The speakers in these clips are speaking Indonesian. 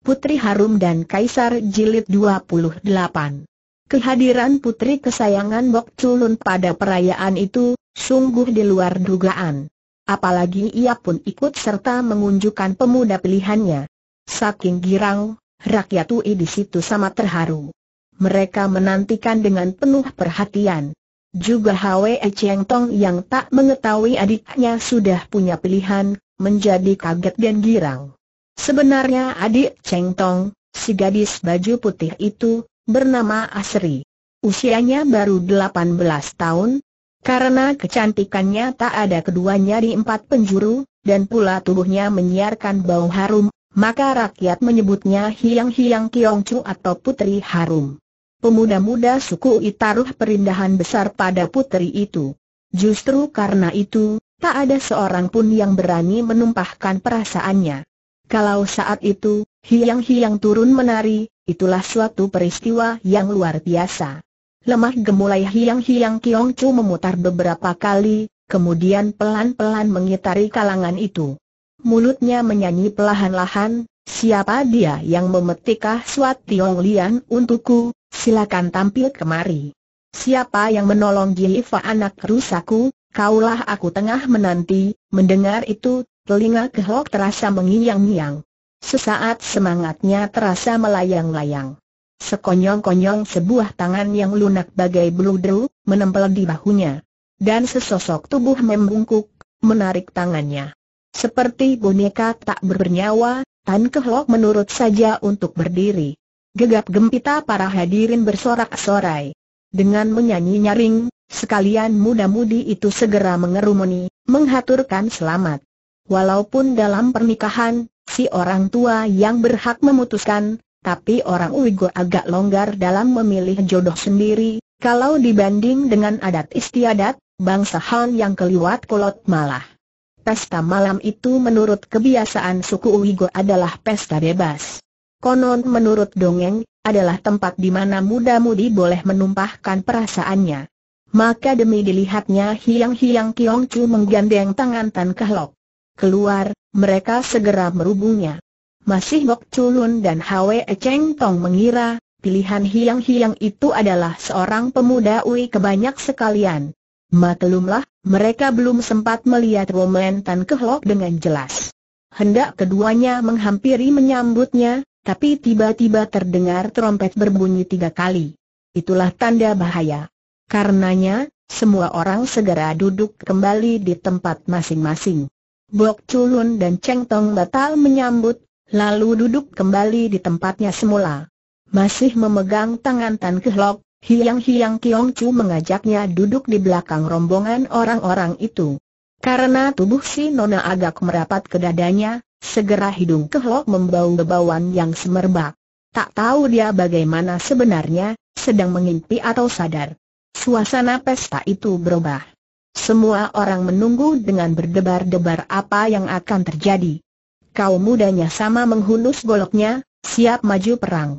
Putri Harum dan Kaisar Jilid 28. Kehadiran putri kesayangan Bok Chulun pada perayaan itu, sungguh di luar dugaan. Apalagi ia pun ikut serta mengunjukkan pemuda pilihannya. Saking girang, rakyat UI di situ sama terharu. Mereka menantikan dengan penuh perhatian. Juga Hwee Cheng Tong yang tak mengetahui adiknya sudah punya pilihan, menjadi kaget dan girang. Sebenarnya adik Cheng Tong, si gadis baju putih itu, bernama Asri. Usianya baru 18 tahun. Karena kecantikannya tak ada keduanya di empat penjuru, dan pula tubuhnya menyiarkan bau harum, maka rakyat menyebutnya Hiang-hiang Kiong Chu atau Putri Harum. Pemuda-muda suku I taruh perindahan besar pada putri itu. Justru karena itu, tak ada seorang pun yang berani menumpahkan perasaannya. Kalau saat itu, Hiang-hiang turun menari, itulah suatu peristiwa yang luar biasa. Lemah gemulai Hiang-hiang Kiong Chu memutar beberapa kali, kemudian pelan-pelan mengitari kalangan itu. Mulutnya menyanyi pelahan-lahan, "Siapa dia yang memetikah suat Tiong Lian untukku? Silakan tampil kemari. Siapa yang menolong Jifa anak rusaku? Kaulah aku tengah menanti." Mendengar itu, telinga Kehlok terasa mengiang-ngiang. Sesaat semangatnya terasa melayang-layang. Sekonyong-konyong sebuah tangan yang lunak bagai beludru menempel di bahunya, dan sesosok tubuh membungkuk menarik tangannya. Seperti boneka tak bernyawa, Tan Kehlok menurut saja untuk berdiri. Gegap gempita para hadirin bersorak-sorai. Dengan menyanyi nyaring, sekalian muda-mudi itu segera mengerumuni, menghaturkan selamat. Walaupun dalam pernikahan, si orang tua yang berhak memutuskan, tapi orang Uighur agak longgar dalam memilih jodoh sendiri. Kalau dibanding dengan adat istiadat, bangsa Han yang keliwat kolot malah. Pesta malam itu menurut kebiasaan suku Uighur adalah pesta bebas. Konon menurut dongeng, adalah tempat di mana muda-mudi boleh menumpahkan perasaannya. Maka demi dilihatnya Hiang-hiang Kiong Chu menggandeng tangan Tan Kehlok. Keluar, mereka segera merubungnya. Masih Bok Chulun dan Hwee Cheng Tong mengira, pilihan Hiang-hiang itu adalah seorang pemuda Ui kebanyak sekalian. Maklumlah, mereka belum sempat melihat roman Tan Kehlok dengan jelas. Hendak keduanya menghampiri menyambutnya, tapi tiba-tiba terdengar trompet berbunyi 3 kali. Itulah tanda bahaya. Karenanya, semua orang segera duduk kembali di tempat masing-masing. Bok Chulun dan Cheng Tong batal menyambut, lalu duduk kembali di tempatnya semula. Masih memegang tangan Tan Kehlok, Hiang-hiang Kiong Chu mengajaknya duduk di belakang rombongan orang-orang itu. Karena tubuh si nona agak merapat ke dadanya, segera hidung Kehlok membau bauan yang semerbak. Tak tahu dia bagaimana sebenarnya, sedang mengimpi atau sadar. Suasana pesta itu berubah. Semua orang menunggu dengan berdebar-debar apa yang akan terjadi. Kaum mudanya sama menghunus goloknya, siap maju perang.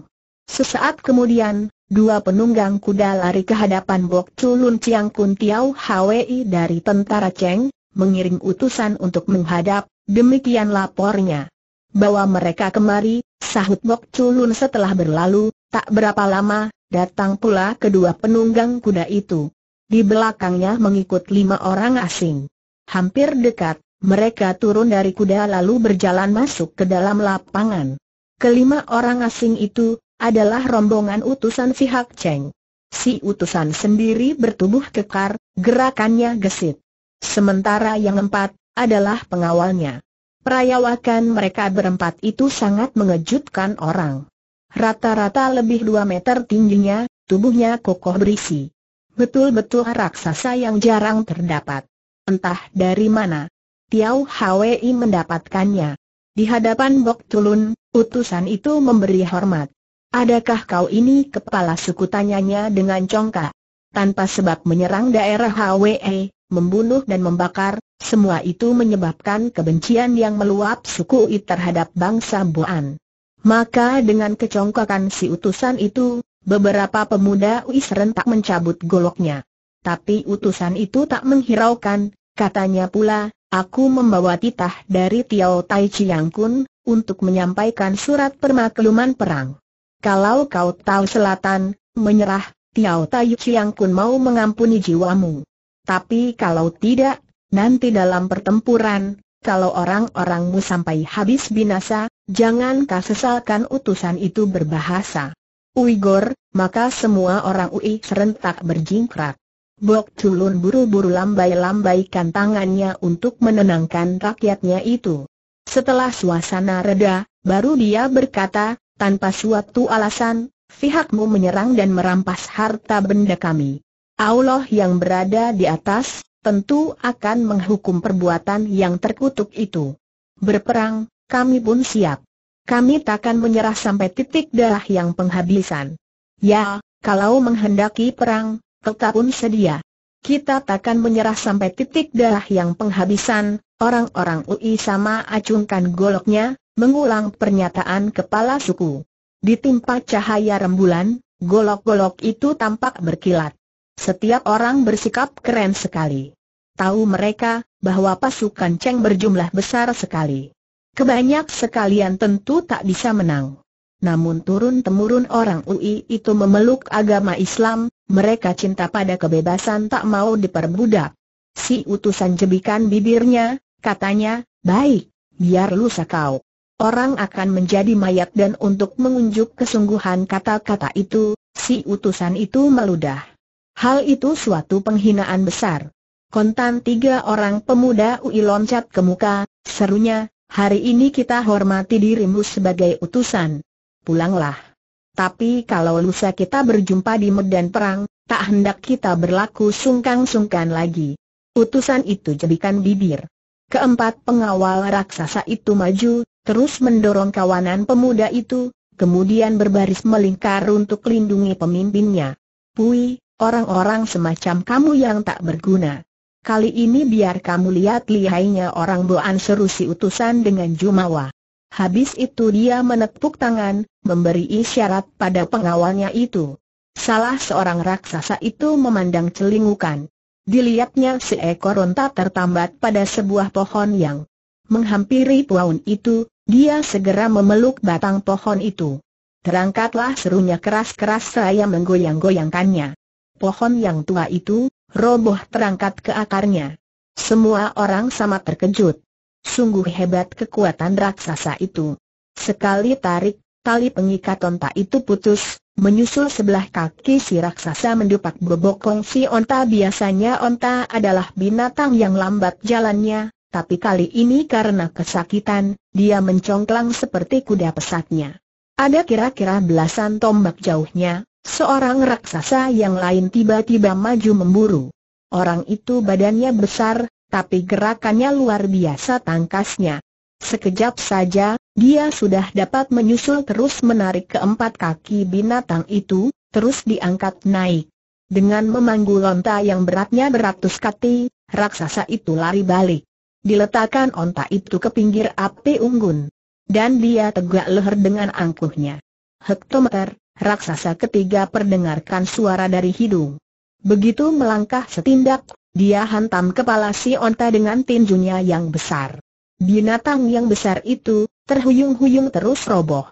Sesaat kemudian, 2 penunggang kuda lari ke hadapan Bok Chulun Chiang Kun Tiau Hwi dari tentara Cheng, mengirim utusan untuk menghadap. Demikian lapornya. "Bawa mereka kemari," sahut Bok Chulun setelah berlalu. Tak berapa lama, datang pula kedua penunggang kuda itu. Di belakangnya mengikut 5 orang asing. Hampir dekat, mereka turun dari kuda lalu berjalan masuk ke dalam lapangan. Ke-5 orang asing itu adalah rombongan utusan pihak Cheng. Si utusan sendiri bertubuh kekar, gerakannya gesit. Sementara yang 4 adalah pengawalnya. Perawakan mereka berempat itu sangat mengejutkan orang. Rata-rata lebih 2 meter tingginya, tubuhnya kokoh berisi. Betul-betul raksasa yang jarang terdapat. Entah dari mana Tiau Hwi mendapatkannya. Di hadapan Bok Chulun, utusan itu memberi hormat. "Adakah kau ini kepala suku?" tanyanya dengan congkak. Tanpa sebab menyerang daerah Hwi, membunuh dan membakar, semua itu menyebabkan kebencian yang meluap suku I terhadap bangsa Boan. Maka dengan kecongkakan si utusan itu, beberapa pemuda Ui serentak mencabut goloknya. Tapi utusan itu tak menghiraukan, katanya pula, "Aku membawa titah dari Tiau Tai Chiang Kun, untuk menyampaikan surat permakluman perang. Kalau kau tahu selatan, menyerah, Tiau Tai Chiang Kun mau mengampuni jiwamu. Tapi kalau tidak, nanti dalam pertempuran, kalau orang-orangmu sampai habis binasa, jangan kau sesalkan utusan itu berbahasa Uighur. Maka semua orang Ui serentak berjingkrak. Bok Chulun buru-buru lambai-lambaikan tangannya untuk menenangkan rakyatnya itu. Setelah suasana reda, baru dia berkata, tanpa suatu alasan, pihakmu menyerang dan merampas harta benda kami. Allah yang berada di atas, tentu akan menghukum perbuatan yang terkutuk itu. Berperang, kami pun siap. Kami takkan menyerah sampai titik darah yang penghabisan. Ya, kalau menghendaki perang, kita pun sedia. Kita takkan menyerah sampai titik darah yang penghabisan. Orang-orang Ui sama acungkan goloknya, mengulang pernyataan kepala suku. Ditimpa cahaya rembulan, golok-golok itu tampak berkilat. Setiap orang bersikap keren sekali. Tahu mereka bahwa pasukan Cheng berjumlah besar sekali. Kebanyak sekalian tentu tak bisa menang. Namun turun-temurun orang Ui itu memeluk agama Islam, mereka cinta pada kebebasan tak mau diperbudak. Si utusan jebikan bibirnya, katanya, baik, biar lusa kau. Orang akan menjadi mayat dan untuk mengunjuk kesungguhan kata-kata itu, si utusan itu meludah. Hal itu suatu penghinaan besar. Kontan tiga orang pemuda Ui loncat ke muka, serunya, hari ini kita hormati dirimu sebagai utusan. Pulanglah. Tapi kalau lusa kita berjumpa di medan perang, tak hendak kita berlaku sungkan-sungkan lagi. Utusan itu jebikan bibir. Keempat pengawal raksasa itu maju, terus mendorong kawanan pemuda itu, kemudian berbaris melingkar untuk lindungi pemimpinnya. Pui, orang-orang semacam kamu yang tak berguna. Kali ini biar kamu lihat lihainya orang Boan, seru si utusan dengan jumawa. Habis itu dia menepuk tangan, memberi isyarat pada pengawalnya itu. Salah seorang raksasa itu memandang celingukan. Dilihatnya seekor onta tertambat pada sebuah pohon yang menghampiri pohon itu, dia segera memeluk batang pohon itu. Terangkatlah, serunya keras-keras seraya menggoyang-goyangkannya. Pohon yang tua itu roboh terangkat ke akarnya. Semua orang sama terkejut. Sungguh hebat kekuatan raksasa itu. Sekali tarik, tali pengikat onta itu putus, menyusul sebelah kaki si raksasa mendupak bobokong si onta. Biasanya onta adalah binatang yang lambat jalannya. Tapi kali ini karena kesakitan, dia mencongklang seperti kuda pesatnya. Ada kira-kira belasan tombak jauhnya, seorang raksasa yang lain tiba-tiba maju memburu. Orang itu badannya besar, tapi gerakannya luar biasa tangkasnya. Sekejap saja, dia sudah dapat menyusul terus menarik keempat kaki binatang itu, terus diangkat naik. Dengan memanggul onta yang beratnya beratus kati, raksasa itu lari balik. Diletakkan onta itu ke pinggir api unggun. Dan dia tegak leher dengan angkuhnya. Hektometer, raksasa ketiga perdengarkan suara dari hidung. Begitu melangkah setindak, dia hantam kepala si onta dengan tinjunya yang besar. Binatang yang besar itu terhuyung-huyung terus roboh.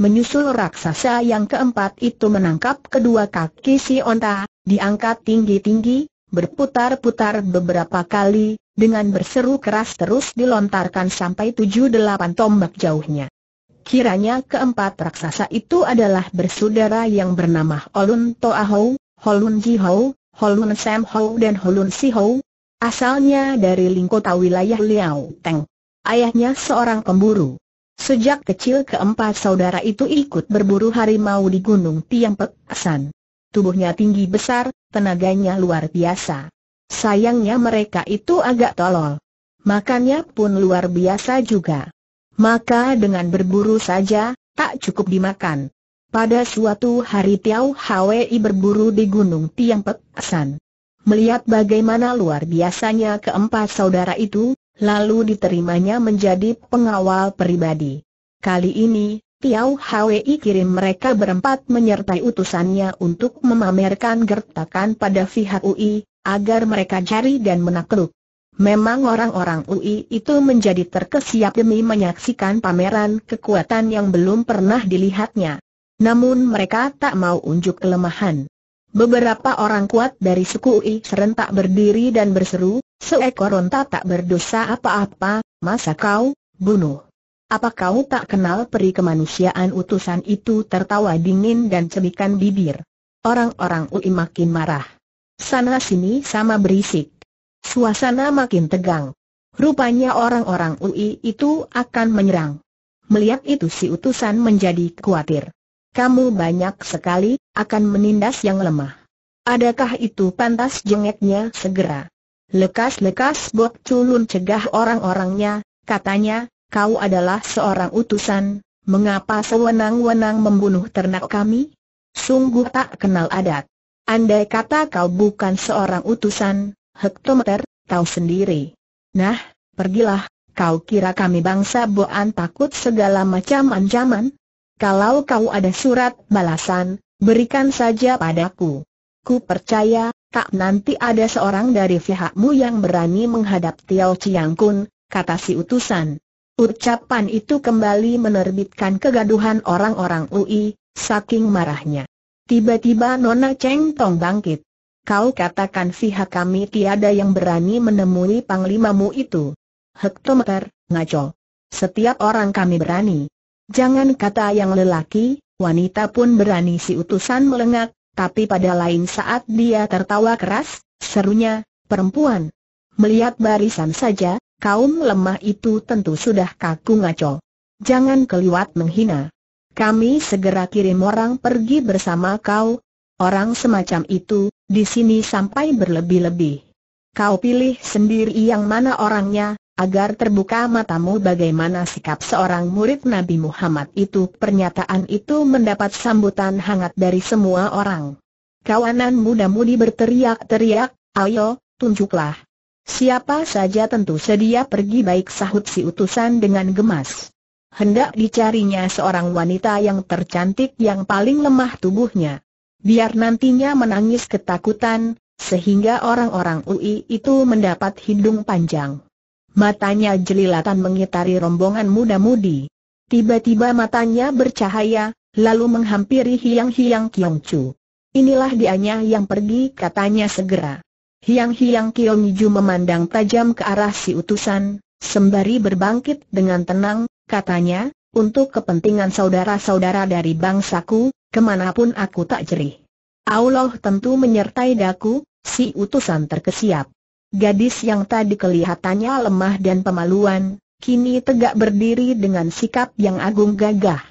Menyusul raksasa yang keempat itu menangkap kedua kaki si onta, diangkat tinggi-tinggi, berputar-putar beberapa kali. Dengan berseru keras terus dilontarkan sampai 7-8 tombak jauhnya. Kiranya keempat raksasa itu adalah bersaudara yang bernama Holun Toahou, Holun Jihou, Holun Samhou dan Holun Suhou. Asalnya dari Lingkota wilayah Liao Teng. Ayahnya seorang pemburu. Sejak kecil keempat saudara itu ikut berburu harimau di Gunung Tiang Pek San. Tubuhnya tinggi besar, tenaganya luar biasa. Sayangnya mereka itu agak tolol. Makannya pun luar biasa juga. Maka dengan berburu saja, tak cukup dimakan. Pada suatu hari Tiau Hwi berburu di Gunung Tiang Pek San. Melihat bagaimana luar biasanya keempat saudara itu, lalu diterimanya menjadi pengawal pribadi. Kali ini, Tiau Hwi kirim mereka berempat menyertai utusannya untuk memamerkan gertakan pada pihak Ui, agar mereka cari dan menakluk. Memang orang-orang UI itu menjadi terkesiap demi menyaksikan pameran kekuatan yang belum pernah dilihatnya. Namun mereka tak mau unjuk kelemahan. Beberapa orang kuat dari suku UI serentak berdiri dan berseru, "Seekor onta tak berdosa apa-apa, masa kau bunuh? Apa kau tak kenal peri kemanusiaan?" Utusan itu tertawa dingin dan cebikan bibir. Orang-orang UI makin marah. Sana sini sama berisik. Suasana makin tegang. Rupanya orang-orang UI itu akan menyerang. Melihat itu si utusan menjadi khawatir. "Kamu banyak sekali, akan menindas yang lemah. Adakah itu pantas?" jengeknya segera. "Lekas-lekas," Bok Chulun cegah orang-orangnya. Katanya, "Kau adalah seorang utusan, mengapa sewenang-wenang membunuh ternak kami? Sungguh tak kenal adat. Andai kata kau bukan seorang utusan, hektometer kau sendiri. Nah, pergilah, kau kira kami bangsa boan takut segala macam ancaman? Kalau kau ada surat balasan, berikan saja padaku. Ku percaya, tak nanti ada seorang dari pihakmu yang berani menghadap Tiau Chiang Kun," kata si utusan. Ucapan itu kembali menerbitkan kegaduhan orang-orang UI, saking marahnya. Tiba-tiba Nona Cheng Tong bangkit. "Kau katakan pihak kami tiada yang berani menemui panglimamu itu. Hektometer, ngaco. Setiap orang kami berani. Jangan kata yang lelaki, wanita pun berani." Si utusan melengak, tapi pada lain saat dia tertawa keras, serunya, "Perempuan. Melihat barisan saja, kaum lemah itu tentu sudah kaku ngaco. Jangan keliwat menghina. Kami segera kirim orang pergi bersama kau. Orang semacam itu di sini sampai berlebih-lebih. Kau pilih sendiri yang mana orangnya, agar terbuka matamu bagaimana sikap seorang murid Nabi Muhammad itu." Pernyataan itu mendapat sambutan hangat dari semua orang. Kawanan muda-mudi berteriak-teriak, "Ayo, tunjuklah. Siapa saja tentu sedia pergi baik," sahut si utusan dengan gemas. Hendak dicarinya seorang wanita yang tercantik yang paling lemah tubuhnya, biar nantinya menangis ketakutan, sehingga orang-orang UI itu mendapat hidung panjang. Matanya jelilatan mengitari rombongan muda-mudi. Tiba-tiba matanya bercahaya, lalu menghampiri Hiang-hiang Kiong Chu. "Inilah dianya yang pergi," katanya segera. Hiang-hiang Kiong Chu memandang tajam ke arah si utusan, sembari berbangkit dengan tenang, katanya, "Untuk kepentingan saudara-saudara dari bangsaku, kemanapun aku tak jerih. Allah tentu menyertai daku." Si utusan terkesiap. Gadis yang tadi kelihatannya lemah dan pemaluan, kini tegak berdiri dengan sikap yang agung gagah.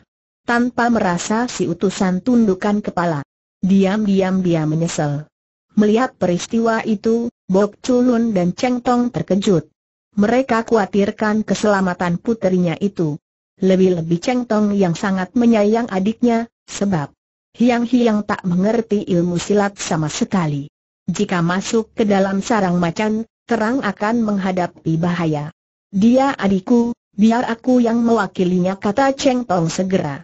Tanpa merasa si utusan tundukkan kepala. Diam-diam dia menyesal. Melihat peristiwa itu, Bok Chulun dan Cheng Tong terkejut. Mereka khawatirkan keselamatan putrinya itu. Lebih-lebih Cheng Tong yang sangat menyayang adiknya, sebab Hiang-hiang tak mengerti ilmu silat sama sekali. Jika masuk ke dalam sarang macan, terang akan menghadapi bahaya. "Dia adikku, biar aku yang mewakilinya," kata Cheng Tong segera.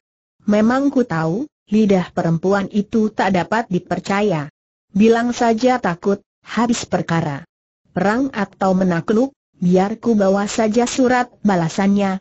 "Memang ku tahu, lidah perempuan itu tak dapat dipercaya. Bilang saja takut, habis perkara. Perang atau menakluk, biar ku bawa saja surat balasannya."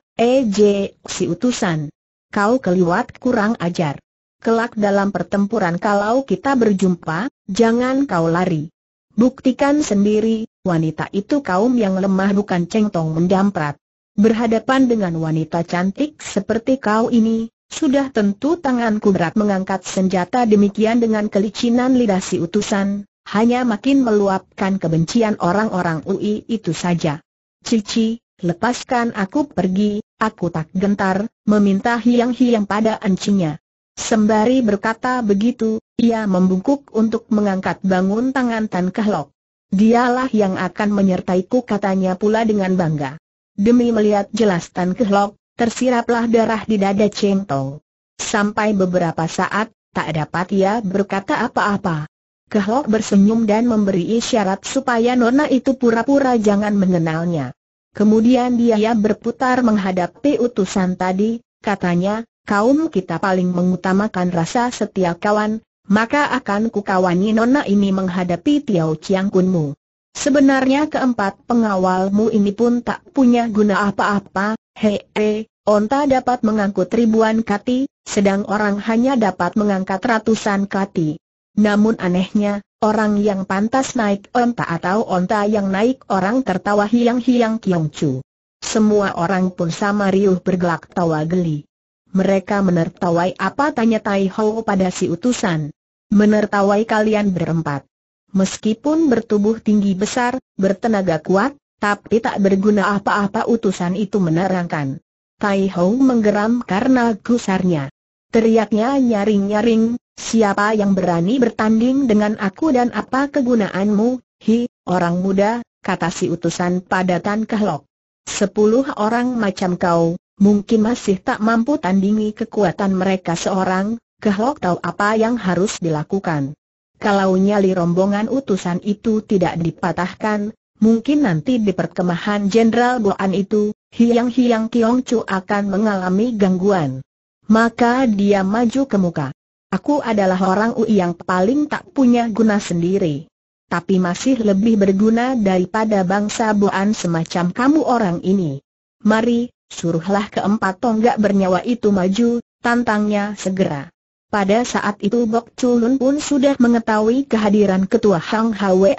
Si utusan, "Kau keliwat kurang ajar. Kelak dalam pertempuran kalau kita berjumpa, jangan kau lari. Buktikan sendiri, wanita itu kaum yang lemah bukan." Cheng Tong mendamprat. "Berhadapan dengan wanita cantik seperti kau ini, sudah tentu tanganku berat mengangkat senjata." Demikian dengan kelicinan lidah si utusan, hanya makin meluapkan kebencian orang-orang UI itu saja. "Cici, lepaskan aku pergi, aku tak gentar," meminta Hiang-hiang pada encinya. Sembari berkata begitu, ia membungkuk untuk mengangkat bangun tangan Tan Kehlok. "Dialah yang akan menyertaiku," katanya pula dengan bangga. Demi melihat jelas Tan Kehlok, tersiraplah darah di dada Cheng Tong. Sampai beberapa saat, tak dapat ia berkata apa-apa. Kehlok bersenyum dan memberi isyarat supaya nona itu pura-pura jangan mengenalnya. Kemudian dia berputar menghadapi utusan tadi, katanya, "Kaum kita paling mengutamakan rasa setia kawan, maka akan kukawani nona ini menghadapi Tiau Chiang Kunmu. Sebenarnya keempat pengawalmu ini pun tak punya guna apa-apa. Hei, onta dapat mengangkut ribuan kati, sedang orang hanya dapat mengangkat ratusan kati. Namun anehnya, orang yang pantas naik onta atau onta yang naik orang tertawa hiang-hiang Kiong Chu. Semua orang pun sama riuh bergelak tawa geli. Mereka menertawai apa tanya Tai Ho pada si utusan. Menertawai kalian berempat. Meskipun bertubuh tinggi besar, bertenaga kuat, tapi tak berguna apa-apa, utusan itu menerangkan. Tai Ho menggeram karena gusarnya. Teriaknya nyaring-nyaring, siapa yang berani bertanding dengan aku dan apa kegunaanmu, hi, orang muda, kata si utusan pada Tan Kehlok. 10 orang macam kau, mungkin masih tak mampu tandingi kekuatan mereka seorang. Kehlok tahu apa yang harus dilakukan. Kalau nyali rombongan utusan itu tidak dipatahkan, mungkin nanti di perkemahan Jenderal Boan itu, Hiang-hiang Kiong Chu akan mengalami gangguan. Maka dia maju ke muka. Aku adalah orang UI yang paling tak punya guna sendiri, tapi masih lebih berguna daripada bangsa Boan semacam kamu orang ini. Mari, suruhlah keempat tonggak bernyawa itu maju, tantangnya segera. Pada saat itu Bok Chulun pun sudah mengetahui kehadiran ketua Hang Hwe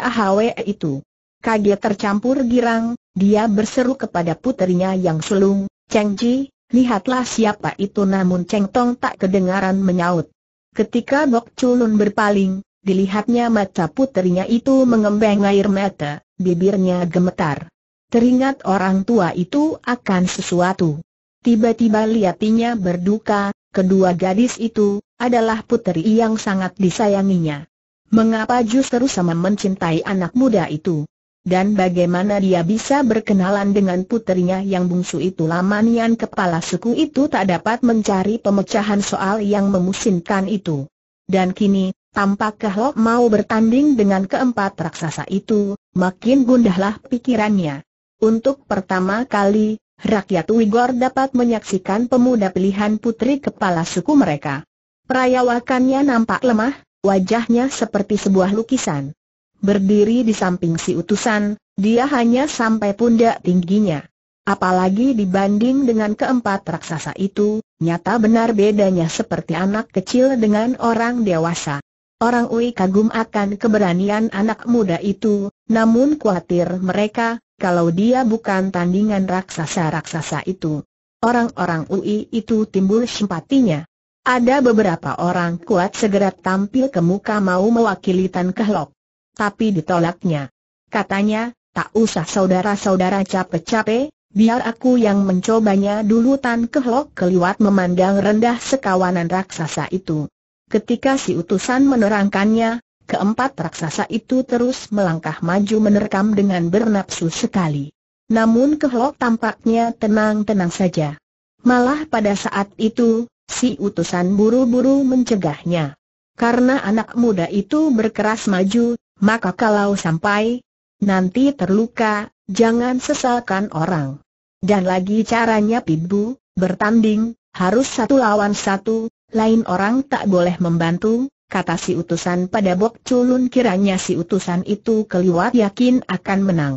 itu. Kaget tercampur girang, dia berseru kepada puterinya yang sulung, Cheng Ji, lihatlah siapa itu. Namun Cheng Tong tak kedengaran menyaut. Ketika Bok Chulun berpaling, dilihatnya mata puterinya itu mengembang air mata, bibirnya gemetar. Teringat orang tua itu akan sesuatu. Tiba-tiba lihatnya berduka, kedua gadis itu adalah puteri yang sangat disayanginya. Mengapa justru sama mencintai anak muda itu? Dan bagaimana dia bisa berkenalan dengan puterinya yang bungsu itu? Lamanian kepala suku itu tak dapat mencari pemecahan soal yang memusingkan itu. Dan kini, tampak Kehlok mau bertanding dengan keempat raksasa itu, makin gundahlah pikirannya. Untuk pertama kali, rakyat Uighur dapat menyaksikan pemuda pilihan putri kepala suku mereka. Perayawakannya nampak lemah, wajahnya seperti sebuah lukisan. Berdiri di samping si utusan, dia hanya sampai pundak tingginya. Apalagi dibanding dengan keempat raksasa itu, nyata benar bedanya seperti anak kecil dengan orang dewasa. Orang Ui kagum akan keberanian anak muda itu, namun khawatir mereka kalau dia bukan tandingan raksasa-raksasa itu. Orang-orang Ui itu timbul simpatinya. Ada beberapa orang kuat segera tampil ke muka mau mewakili Tan Kehlok. Tapi ditolaknya. Katanya, tak usah saudara-saudara capek-capek, biar aku yang mencobanya dulu. Tan Kehlok keliwat memandang rendah sekawanan raksasa itu. Ketika si utusan menerangkannya, keempat raksasa itu terus melangkah maju menerkam dengan bernafsu sekali. Namun Kehlok tampaknya tenang-tenang saja. Malah pada saat itu, si utusan buru-buru mencegahnya. Karena anak muda itu berkeras maju, maka kalau sampai nanti terluka, jangan sesalkan orang. Dan lagi caranya pibu, bertanding, harus satu lawan satu, lain orang tak boleh membantu, kata si utusan pada Bok Chulun. Kiranya si utusan itu keliwat yakin akan menang.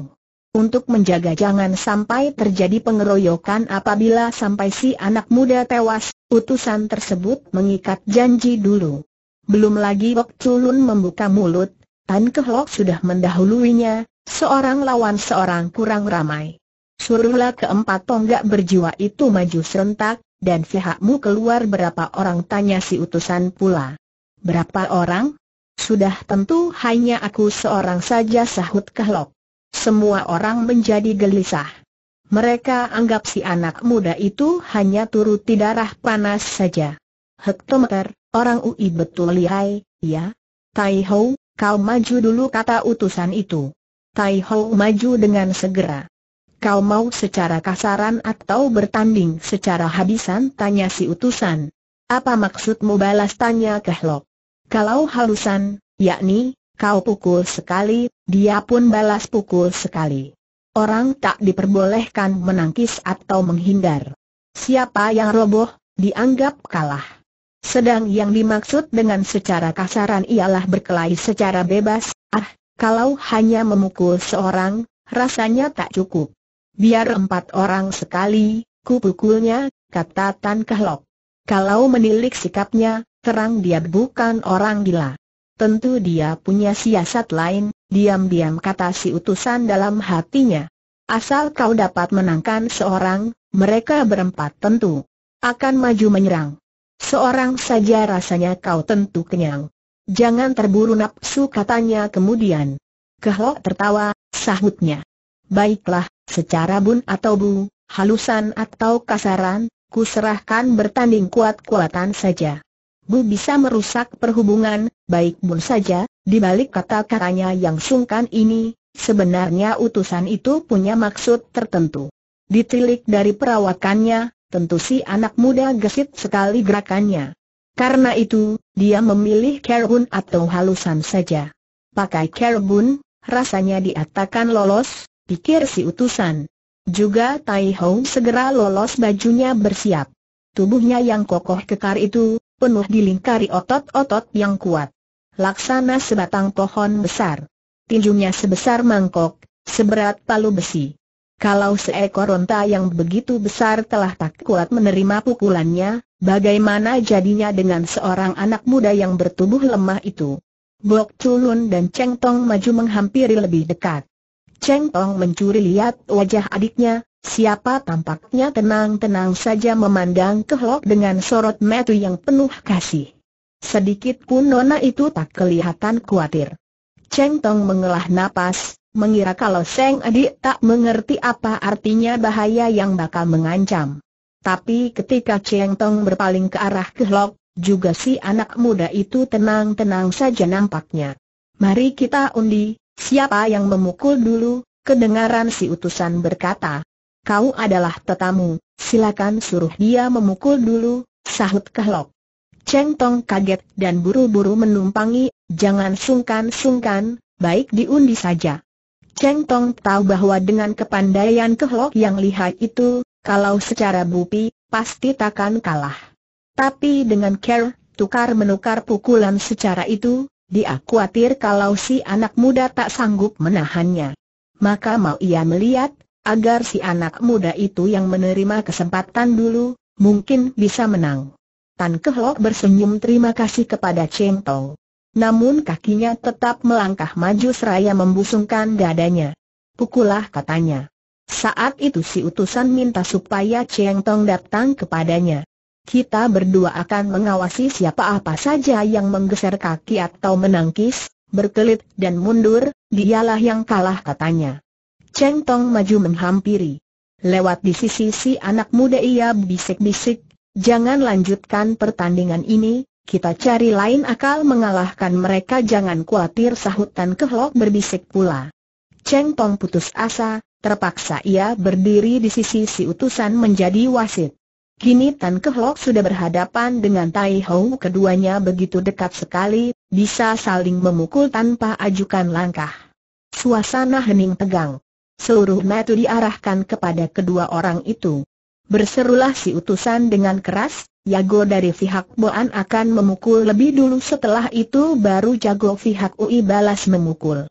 Untuk menjaga jangan sampai terjadi pengeroyokan, apabila sampai si anak muda tewas, utusan tersebut mengikat janji dulu. Belum lagi Bok Chulun membuka mulut, Tan Kehlok sudah mendahuluinya, seorang lawan seorang kurang ramai. Suruhlah keempat tonggak berjiwa itu maju serentak, dan pihakmu keluar berapa orang, tanya si utusan pula. Berapa orang? Sudah tentu hanya aku seorang saja, sahut Kehlok. Semua orang menjadi gelisah. Mereka anggap si anak muda itu hanya turuti darah panas saja. Hektometer, orang UI betul lihai, ya? Tai Ho, kau maju dulu, kata utusan itu. Tai Ho maju dengan segera. Kau mau secara kasaran atau bertanding secara habisan, tanya si utusan. Apa maksudmu, balas tanya Kehlok. Kalau halusan, yakni kau pukul sekali, dia pun balas pukul sekali. Orang tak diperbolehkan menangkis atau menghindar. Siapa yang roboh, dianggap kalah. Sedang yang dimaksud dengan secara kasaran ialah berkelahi secara bebas. Ah, Kalau hanya memukul seorang, rasanya tak cukup. Biar 4 orang sekali, kupukulnya, kata Tan Kehlok. Kalau menilik sikapnya, terang dia bukan orang gila. Tentu dia punya siasat lain, diam-diam kata si utusan dalam hatinya. Asal kau dapat menangkan seorang, mereka berempat tentu akan maju menyerang. Seorang saja rasanya kau tentu kenyang. Jangan terburu nafsu, katanya kemudian. Kehlok tertawa, sahutnya. Baiklah, secara bun atau bu, halusan atau kasaran, kuserahkan bertanding kuat-kuatan saja. Bu bisa merusak perhubungan, baik bun saja. Di balik kata-katanya yang sungkan ini, sebenarnya utusan itu punya maksud tertentu. Ditilik dari perawakannya, tentu si anak muda gesit sekali gerakannya. Karena itu, dia memilih kerbun atau halusan saja. Pakai kerbun, rasanya diatakan lolos, pikir si utusan. Juga Tai Hong segera lolos, bajunya bersiap. Tubuhnya yang kokoh kekar itu penuh dilingkari otot-otot yang kuat. Laksana sebatang pohon besar. Tinjunya sebesar mangkok, seberat palu besi. Kalau seekor onta yang begitu besar telah tak kuat menerima pukulannya, bagaimana jadinya dengan seorang anak muda yang bertubuh lemah itu? Bok Chulun dan Cheng Tong maju menghampiri lebih dekat. Cheng Tong mencuri lihat wajah adiknya, siapa tampaknya tenang-tenang saja memandang Kehlok dengan sorot mata yang penuh kasih. Sedikit pun nona itu tak kelihatan khawatir. Cheng Tong menghela napas, mengira kalau sang adik tak mengerti apa artinya bahaya yang bakal mengancam. Tapi ketika Cheng Tong berpaling ke arah Kehlok, juga si anak muda itu tenang-tenang saja nampaknya. Mari kita undi, siapa yang memukul dulu, kedengaran si utusan berkata. Kau adalah tetamu, silakan suruh dia memukul dulu, sahut Kehlok. Cheng Tong kaget dan buru-buru menumpangi, jangan sungkan-sungkan, baik diundi saja. Cheng Tong tahu bahwa dengan kepandaian Kehlok yang lihai itu, kalau secara bupi, pasti takkan kalah. Tapi dengan care, tukar-menukar pukulan secara itu, dia khawatir kalau si anak muda tak sanggup menahannya. Maka mau ia melihat, agar si anak muda itu yang menerima kesempatan dulu, mungkin bisa menang. Tan Kehlok bersenyum terima kasih kepada Cheng Tong. Namun kakinya tetap melangkah maju seraya membusungkan dadanya. Pukulah, katanya. Saat itu si utusan minta supaya Cheng Tong datang kepadanya. Kita berdua akan mengawasi siapa-apa saja yang menggeser kaki atau menangkis, berkelit dan mundur, dialah yang kalah, katanya. Cheng Tong maju menghampiri. Lewat di sisi si anak muda ia bisik-bisik. Jangan lanjutkan pertandingan ini, kita cari lain akal mengalahkan mereka. Jangan khawatir, sahutan Kehlok berbisik pula. Cheng Tong putus asa, terpaksa ia berdiri di sisi si utusan menjadi wasit. Kini Tan Kehlok sudah berhadapan dengan Tai Hou, keduanya begitu dekat sekali, bisa saling memukul tanpa ajukan langkah. Suasana hening tegang. Seluruh mata diarahkan kepada kedua orang itu. Berserulah si utusan dengan keras, Yago dari pihak Boan akan memukul lebih dulu, setelah itu baru Jago pihak Ui balas memukul.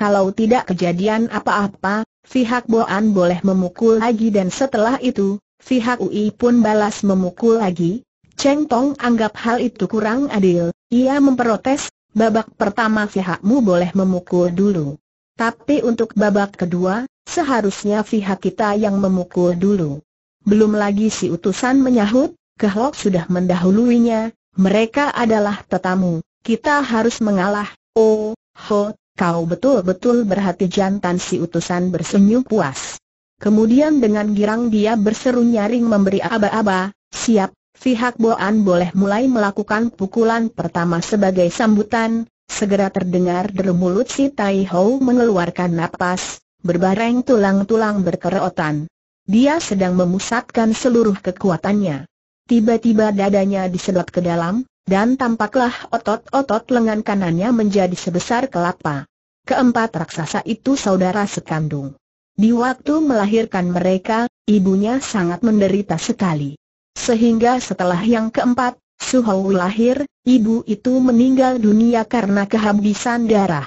Kalau tidak kejadian apa-apa, pihak Boan boleh memukul lagi dan setelah itu, pihak Ui pun balas memukul lagi. Cheng Tong anggap hal itu kurang adil, ia memprotes, babak pertama pihakmu boleh memukul dulu. Tapi untuk babak kedua, seharusnya pihak kita yang memukul dulu. Belum lagi si utusan menyahut, Kehlok sudah mendahuluinya. Mereka adalah tetamu, kita harus mengalah. Oh, ho, kau betul-betul berhati jantan, si utusan bersenyum puas. Kemudian dengan girang dia berseru nyaring memberi aba-aba, siap, pihak Boan boleh mulai melakukan pukulan pertama sebagai sambutan. Segera terdengar deru mulut si Tai Hou mengeluarkan napas, berbareng tulang-tulang berkereotan. Dia sedang memusatkan seluruh kekuatannya. Tiba-tiba dadanya disedot ke dalam, dan tampaklah otot-otot lengan kanannya menjadi sebesar kelapa. Keempat raksasa itu saudara sekandung. Di waktu melahirkan mereka, ibunya sangat menderita sekali. Sehingga setelah yang keempat, Su Hou lahir, ibu itu meninggal dunia karena kehabisan darah.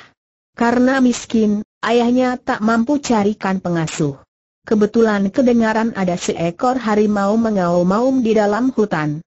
Karena miskin, ayahnya tak mampu carikan pengasuh. Kebetulan kedengaran ada seekor harimau mengaum-aum di dalam hutan.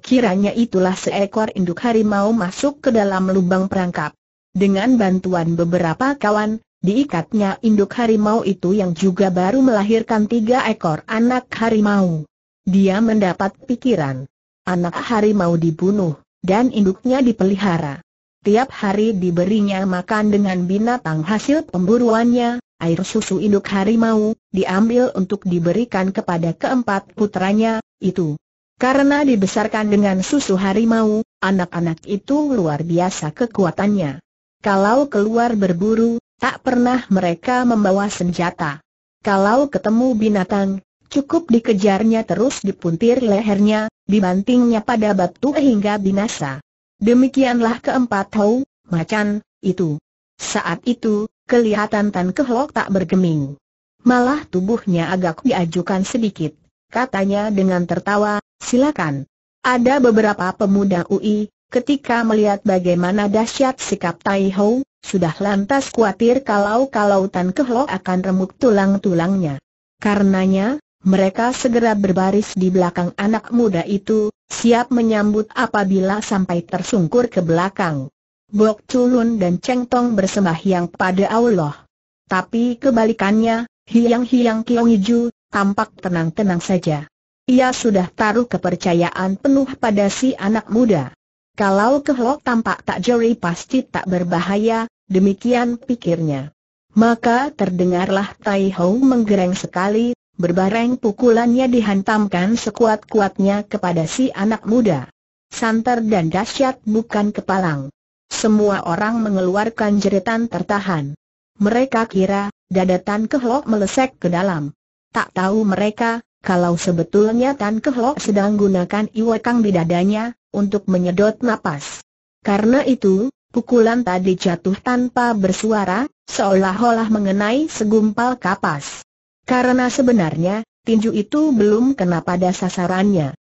Kiranya itulah seekor induk harimau masuk ke dalam lubang perangkap. Dengan bantuan beberapa kawan, diikatnya induk harimau itu yang juga baru melahirkan 3 ekor anak harimau. Dia mendapat pikiran, anak harimau dibunuh, dan induknya dipelihara. Tiap hari diberinya makan dengan binatang hasil pemburuannya, air susu induk harimau, diambil untuk diberikan kepada keempat putranya, itu. Karena dibesarkan dengan susu harimau, anak-anak itu luar biasa kekuatannya. Kalau keluar berburu, tak pernah mereka membawa senjata. Kalau ketemu binatang, cukup dikejarnya terus dipuntir lehernya, dibantingnya pada batu hingga binasa. Demikianlah keempat Hau, macan, itu. Saat itu, kelihatan Tan Kehlok tak bergeming. Malah tubuhnya agak diajukan sedikit. Katanya dengan tertawa, silakan. Ada beberapa pemuda UI, ketika melihat bagaimana dahsyat sikap Tai Hau, sudah lantas khawatir kalau Tan Kehlok akan remuk tulang-tulangnya. Karenanya, mereka segera berbaris di belakang anak muda itu, siap menyambut apabila sampai tersungkur ke belakang. Bok Chulun dan Cheng Tong bersembahyang pada Allah. Tapi kebalikannya, Hiang-hiang Kiong Chu tampak tenang-tenang saja. Ia sudah taruh kepercayaan penuh pada si anak muda. Kalau Kehlok tampak tak jeli pasti tak berbahaya, demikian pikirnya. Maka terdengarlah Tai Hou menggereng sekali. Berbareng pukulannya dihantamkan sekuat-kuatnya kepada si anak muda. Santer dan dahsyat bukan kepalang. Semua orang mengeluarkan jeritan tertahan. Mereka kira, dada Tan Kehlok melesek ke dalam. Tak tahu mereka, kalau sebetulnya Tan Kehlok sedang gunakan iwakang di dadanya, untuk menyedot napas. Karena itu, pukulan tadi jatuh tanpa bersuara, seolah-olah mengenai segumpal kapas. Karena sebenarnya, tinju itu belum kena pada sasarannya.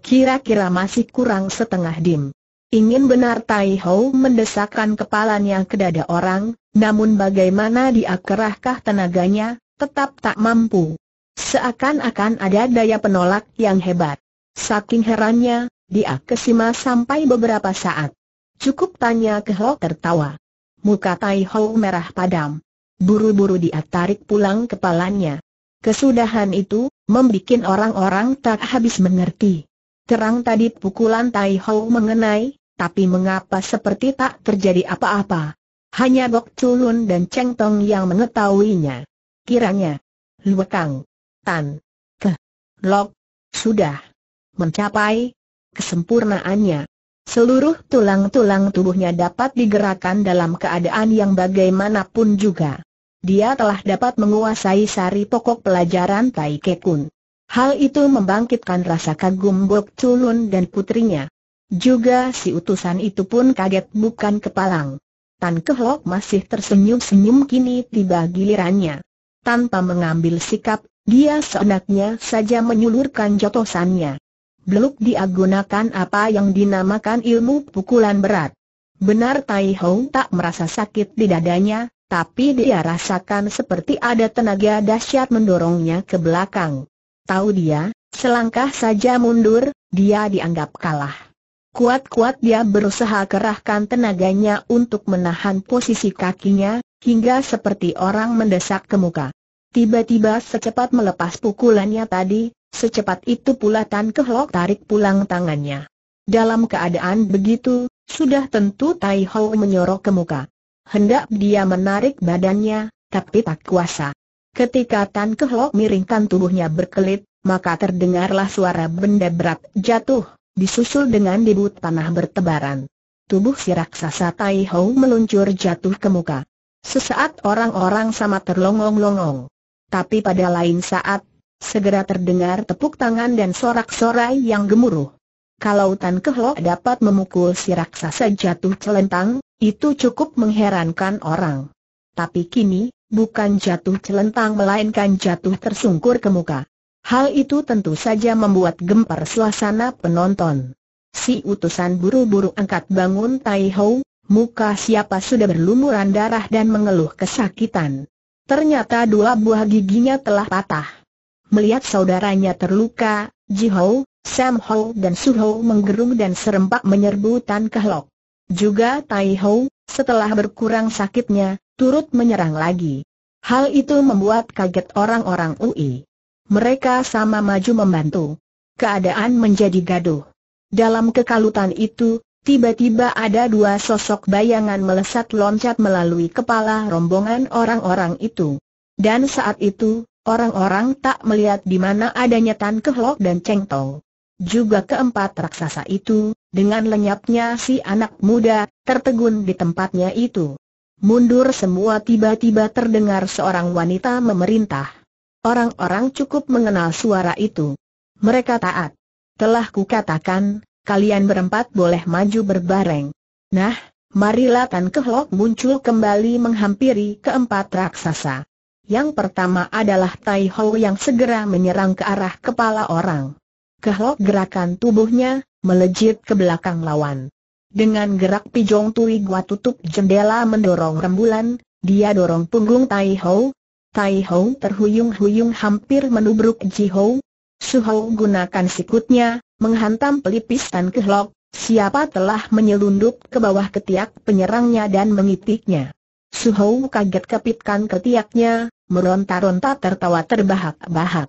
Kira-kira masih kurang setengah dim. Ingin benar Tai Hou mendesakkan kepalanya ke dada orang, namun bagaimana dia kerahkah tenaganya, tetap tak mampu. Seakan-akan ada daya penolak yang hebat. Saking herannya, dia kesima sampai beberapa saat. Cukup tanya Kehlok tertawa. Muka Tai Hou merah padam. Buru-buru dia tarik pulang kepalanya. Kesudahan itu, membikin orang-orang tak habis mengerti. Terang tadi pukulan Tai Hou mengenai, tapi mengapa seperti tak terjadi apa-apa? Hanya Bok Chulun dan Cheng Tong yang mengetahuinya. Kiranya, Luekang, Tan Kehlok, sudah mencapai kesempurnaannya. Seluruh tulang-tulang tubuhnya dapat digerakkan dalam keadaan yang bagaimanapun juga. Dia telah dapat menguasai sari pokok pelajaran Tai Ke Kun. Hal itu membangkitkan rasa kagum Bok Chulun dan putrinya. Juga si utusan itu pun kaget bukan kepalang. Tan Kehlok masih tersenyum-senyum kini tiba gilirannya. Tanpa mengambil sikap, dia seenaknya saja menyulurkan jotosannya. Beluk dia gunakan apa yang dinamakan ilmu pukulan berat. Benar Tai Hou tak merasa sakit di dadanya. Tapi dia rasakan seperti ada tenaga dahsyat mendorongnya ke belakang. Tahu dia, selangkah saja mundur, dia dianggap kalah. Kuat-kuat dia berusaha kerahkan tenaganya untuk menahan posisi kakinya, hingga seperti orang mendesak ke muka. Tiba-tiba secepat melepas pukulannya tadi, secepat itu pula Tan Kehlok tarik pulang tangannya. Dalam keadaan begitu, sudah tentu Tai Hou menyorok ke muka. Hendak dia menarik badannya, tapi tak kuasa. Ketika Tan Kehlok miringkan tubuhnya berkelit, maka terdengarlah suara benda berat jatuh, disusul dengan debut tanah bertebaran. Tubuh si raksasa Tai Hou meluncur jatuh ke muka. Sesaat orang-orang sama terlongong-longong. Tapi pada lain saat, segera terdengar tepuk tangan dan sorak-sorai yang gemuruh. Kalau Tan Kehlok dapat memukul si raksasa jatuh celentang, itu cukup mengherankan orang. Tapi kini, bukan jatuh celentang melainkan jatuh tersungkur ke muka. Hal itu tentu saja membuat gempar suasana penonton. Si utusan buru-buru angkat bangun Tai Hou, muka siapa sudah berlumuran darah dan mengeluh kesakitan. Ternyata dua buah giginya telah patah. Melihat saudaranya terluka, Jihou, Samhou dan Suhou menggerung dan serempak menyerbu Tan Kehlok. Juga Tai Hou, setelah berkurang sakitnya, turut menyerang lagi. Hal itu membuat kaget orang-orang UI. Mereka sama maju membantu. Keadaan menjadi gaduh. Dalam kekalutan itu, tiba-tiba ada dua sosok bayangan melesat-loncat melalui kepala rombongan orang-orang itu. Dan saat itu, orang-orang tak melihat di mana adanya Tan Kehlok dan Cheng Tong. Juga keempat raksasa itu, dengan lenyapnya si anak muda, tertegun di tempatnya itu. Mundur semua, tiba-tiba terdengar seorang wanita memerintah. Orang-orang cukup mengenal suara itu. Mereka taat. Telah kukatakan, kalian berempat boleh maju berbareng. Nah, marilah. Tan Kehlok muncul kembali menghampiri keempat raksasa. Yang pertama adalah Tai Hou yang segera menyerang ke arah kepala orang. Kehlok gerakan tubuhnya, melejit ke belakang lawan. Dengan gerak pijong tui gua tutup jendela mendorong rembulan, dia dorong punggung Tai Hou. Tai Hou terhuyung-huyung hampir menubruk Jihou. Suhou gunakan sikutnya, menghantam pelipis Tan Kehlok, siapa telah menyelundup ke bawah ketiak penyerangnya dan mengitiknya. Suhou kaget kepitkan ketiaknya, meronta-ronta tertawa terbahak-bahak.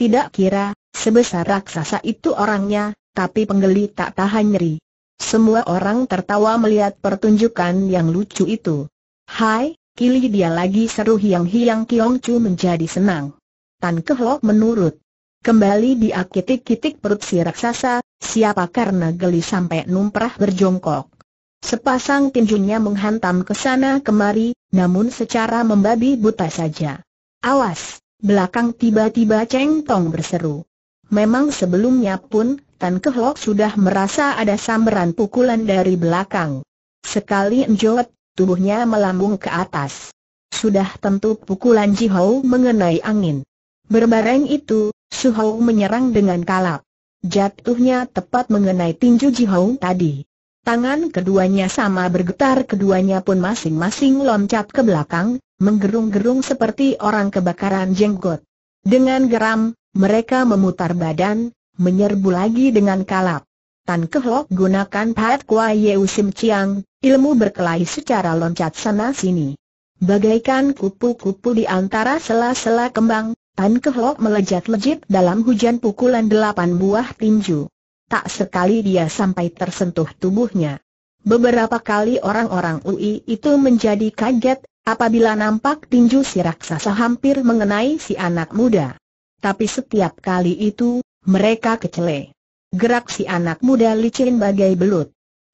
Tidak kira sebesar raksasa itu orangnya, tapi penggeli tak tahan nyeri. Semua orang tertawa melihat pertunjukan yang lucu itu. Hai, kili dia lagi, seru Hiang-hiang Kiong Chu menjadi senang. Tan Kehlok menurut. Kembali dia kitik-kitik perut si raksasa, siapa karena geli sampai numprah berjongkok. Sepasang tinjunya menghantam ke sana kemari, namun secara membabi buta saja. Awas! Belakang tiba-tiba Cheng Tong berseru. Memang sebelumnya pun, Tan Kehlok sudah merasa ada sambaran pukulan dari belakang. Sekali enjot, tubuhnya melambung ke atas. Sudah tentu pukulan Jihou mengenai angin. Berbareng itu, Suhou menyerang dengan kalap. Jatuhnya tepat mengenai tinju Jihou tadi. Tangan keduanya sama bergetar, keduanya pun masing-masing loncat ke belakang, menggerung-gerung seperti orang kebakaran jenggot. Dengan geram, mereka memutar badan, menyerbu lagi dengan kalap. Tan Kehlok gunakan Pat Kwa Yeu Sim Chiang, ilmu berkelahi secara loncat sana-sini. Bagaikan kupu-kupu di antara sela-sela kembang, Tan Kehlok melejit-lejit dalam hujan pukulan 8 buah tinju. Tak sekali dia sampai tersentuh tubuhnya. Beberapa kali orang-orang UI itu menjadi kaget apabila nampak tinju si raksasa hampir mengenai si anak muda. Tapi setiap kali itu, mereka kecele. Gerak si anak muda licin bagai belut.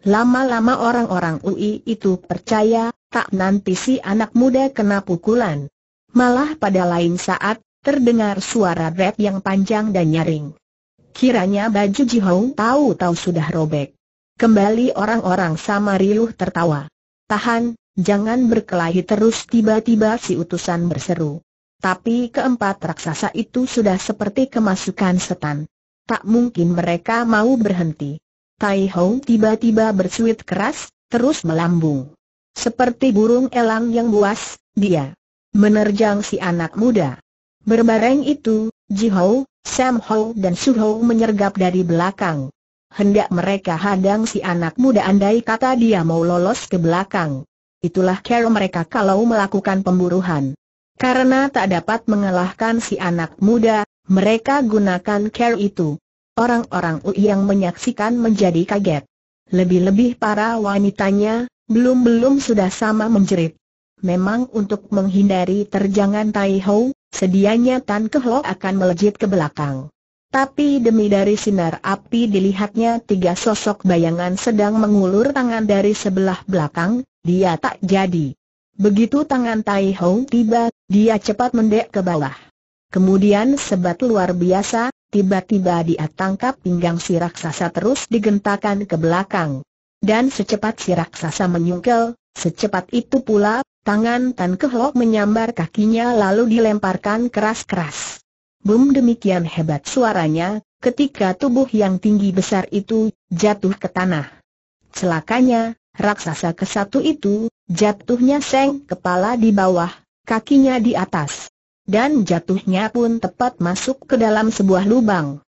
Lama-lama orang-orang UI itu percaya, tak nanti si anak muda kena pukulan. Malah pada lain saat, terdengar suara rap yang panjang dan nyaring. Kiranya baju Jihou tahu-tahu sudah robek. Kembali orang-orang sama riuh tertawa. Tahan, jangan berkelahi terus, tiba-tiba si utusan berseru. Tapi keempat raksasa itu sudah seperti kemasukan setan. Tak mungkin mereka mau berhenti. Tai Hou tiba-tiba bersuit keras, terus melambung. Seperti burung elang yang buas, dia menerjang si anak muda. Berbareng itu, Jihou, Samhou dan Suhou menyergap dari belakang. Hendak mereka hadang si anak muda andai kata dia mau lolos ke belakang. Itulah cara mereka kalau melakukan pemburuan. Karena tak dapat mengalahkan si anak muda, mereka gunakan cara itu. Orang-orang UI yang menyaksikan menjadi kaget. Lebih-lebih para wanitanya, belum-belum sudah sama menjerit. Memang untuk menghindari terjangan Tai Hou, sedianya Tan Kehlok akan melejit ke belakang. Tapi demi dari sinar api dilihatnya tiga sosok bayangan sedang mengulur tangan dari sebelah belakang, dia tak jadi. Begitu tangan Tai Hou tiba, dia cepat mendek ke bawah. Kemudian sebat luar biasa, tiba-tiba dia tangkap pinggang si raksasa terus digentakan ke belakang. Dan secepat si raksasa menyungkel, secepat itu pula, tangan Tan Kehlok menyambar kakinya lalu dilemparkan keras-keras. Bum, demikian hebat suaranya, ketika tubuh yang tinggi besar itu jatuh ke tanah. Celakanya, raksasa kesatu itu, jatuhnya seng kepala di bawah, kakinya di atas. Dan jatuhnya pun tepat masuk ke dalam sebuah lubang.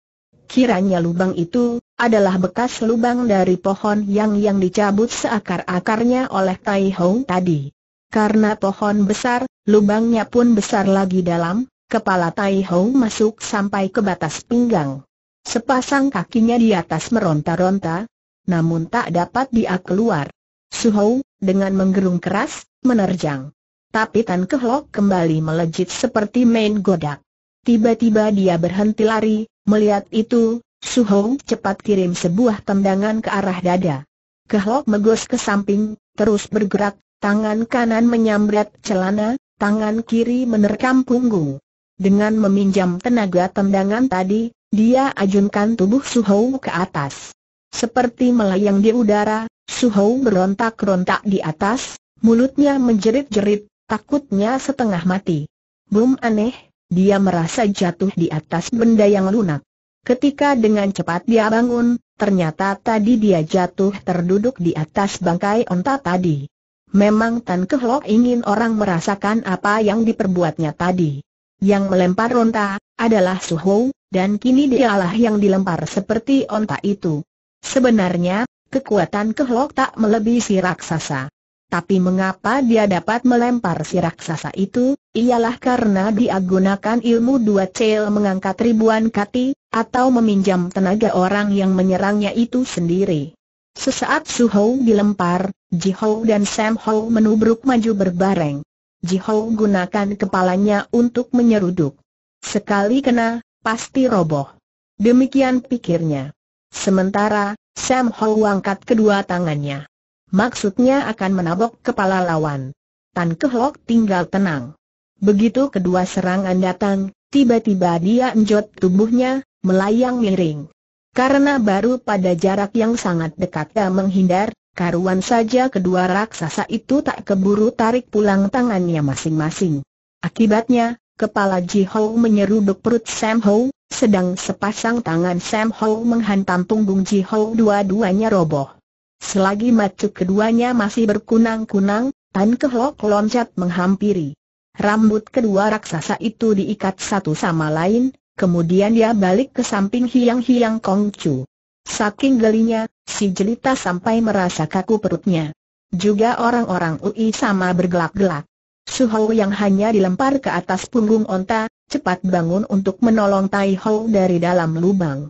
Kiranya lubang itu adalah bekas lubang dari pohon yang dicabut seakar-akarnya oleh Tai Hong tadi. Karena pohon besar, lubangnya pun besar lagi dalam, kepala Tai Hong masuk sampai ke batas pinggang. Sepasang kakinya di atas meronta-ronta, namun tak dapat dia keluar. Suhou, dengan menggerung keras, menerjang. Tapi Tan Kehlok kembali melejit seperti main godak. Tiba-tiba dia berhenti lari. Melihat itu, Suhou cepat kirim sebuah tendangan ke arah dada. Kehlok megos ke samping, terus bergerak, tangan kanan menyambret celana, tangan kiri menerkam punggung. Dengan meminjam tenaga tendangan tadi, dia ajunkan tubuh Suhou ke atas. Seperti melayang di udara, Suhou berontak-rontak di atas, mulutnya menjerit-jerit, takutnya setengah mati. Bum, aneh. Dia merasa jatuh di atas benda yang lunak. Ketika dengan cepat dia bangun, ternyata tadi dia jatuh terduduk di atas bangkai onta tadi. Memang Tan Kehlok ingin orang merasakan apa yang diperbuatnya tadi. Yang melempar onta adalah Suhou, dan kini dialah yang dilempar seperti onta itu. Sebenarnya, kekuatan Kehlok tak melebihi si raksasa. Tapi mengapa dia dapat melempar si raksasa itu, ialah karena dia gunakan ilmu dua cel mengangkat ribuan kati, atau meminjam tenaga orang yang menyerangnya itu sendiri. Sesaat Suhou dilempar, Jihou dan Samhou menubruk maju berbareng. Jihou gunakan kepalanya untuk menyeruduk. Sekali kena, pasti roboh. Demikian pikirnya. Sementara, Samhou angkat kedua tangannya. Maksudnya akan menabok kepala lawan. Tan Kehlok tinggal tenang. Begitu kedua serangan datang, tiba-tiba dia enjot tubuhnya, melayang miring. Karena baru pada jarak yang sangat dekat dia menghindar, karuan saja kedua raksasa itu tak keburu tarik pulang tangannya masing-masing. Akibatnya, kepala Jihou menyeruduk perut Samhou, sedang sepasang tangan Samhou menghantam punggung Jihou, dua-duanya roboh. Selagi macu keduanya masih berkunang-kunang, Tan Kehlok loncat menghampiri. Rambut kedua raksasa itu diikat satu sama lain, kemudian dia balik ke samping Hiang-hiang Kiong Chu. Saking gelinya, si jelita sampai merasa kaku perutnya. Juga orang-orang UI sama bergelak-gelak. Suhou yang hanya dilempar ke atas punggung onta, cepat bangun untuk menolong Tai Hou dari dalam lubang.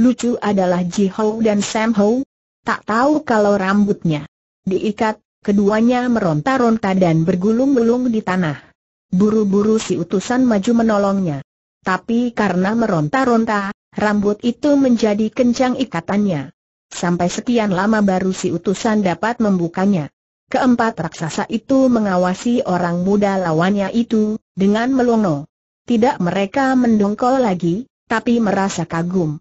Lucu adalah Jihou dan Samhou. Tak tahu kalau rambutnya diikat, keduanya meronta-ronta dan bergulung-gulung di tanah. Buru-buru si utusan maju menolongnya. Tapi karena meronta-ronta, rambut itu menjadi kencang ikatannya. Sampai sekian lama baru si utusan dapat membukanya. Keempat raksasa itu mengawasi orang muda lawannya itu, dengan melongo. Tidak mereka mendongkol lagi, tapi merasa kagum.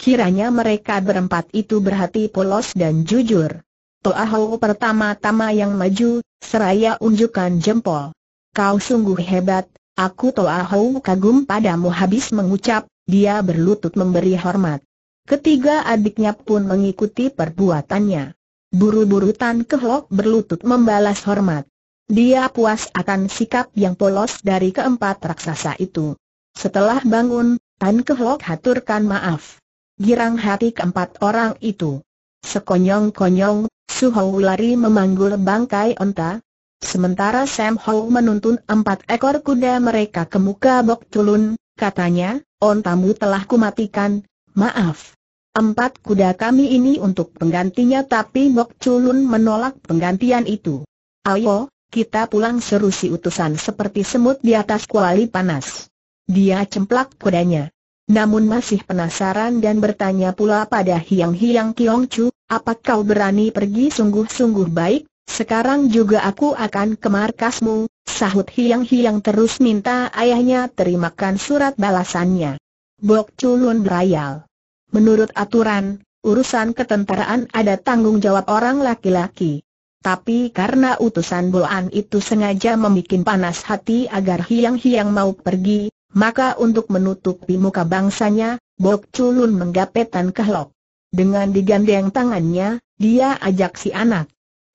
Kiranya mereka berempat itu berhati polos dan jujur. Toahou pertama-tama yang maju, seraya unjukkan jempol. Kau sungguh hebat, aku Toahou kagum padamu. Habis mengucap, dia berlutut memberi hormat. Ketiga adiknya pun mengikuti perbuatannya. Buru-buru Tan Kehlok berlutut membalas hormat. Dia puas akan sikap yang polos dari keempat raksasa itu. Setelah bangun, Tan Kehlok haturkan maaf. Girang hati keempat orang itu. Sekonyong-konyong, Suhou lari memanggul bangkai onta. Sementara Samhou menuntun empat ekor kuda mereka ke muka Bok Chulun, katanya, ontamu telah kumatikan, maaf. Empat kuda kami ini untuk penggantinya, tapi Bok Chulun menolak penggantian itu. Ayo, kita pulang, seru si utusan seperti semut di atas kuali panas. Dia cemplak kudanya. Namun masih penasaran dan bertanya pula pada Hiang-hiang Kiong Chu, apa kau berani pergi? Sungguh-sungguh baik, sekarang juga aku akan ke markasmu, sahut Hiang-hiang terus minta ayahnya terimakan surat balasannya. Bok Chulun berayal. Menurut aturan, urusan ketentaraan ada tanggung jawab orang laki-laki. Tapi karena utusan Boan itu sengaja membuat panas hati agar Hiang-hiang mau pergi, maka untuk menutupi muka bangsanya, Bok Chulun menggapai Tan Kehlok. Dengan digandeng tangannya, dia ajak si anak.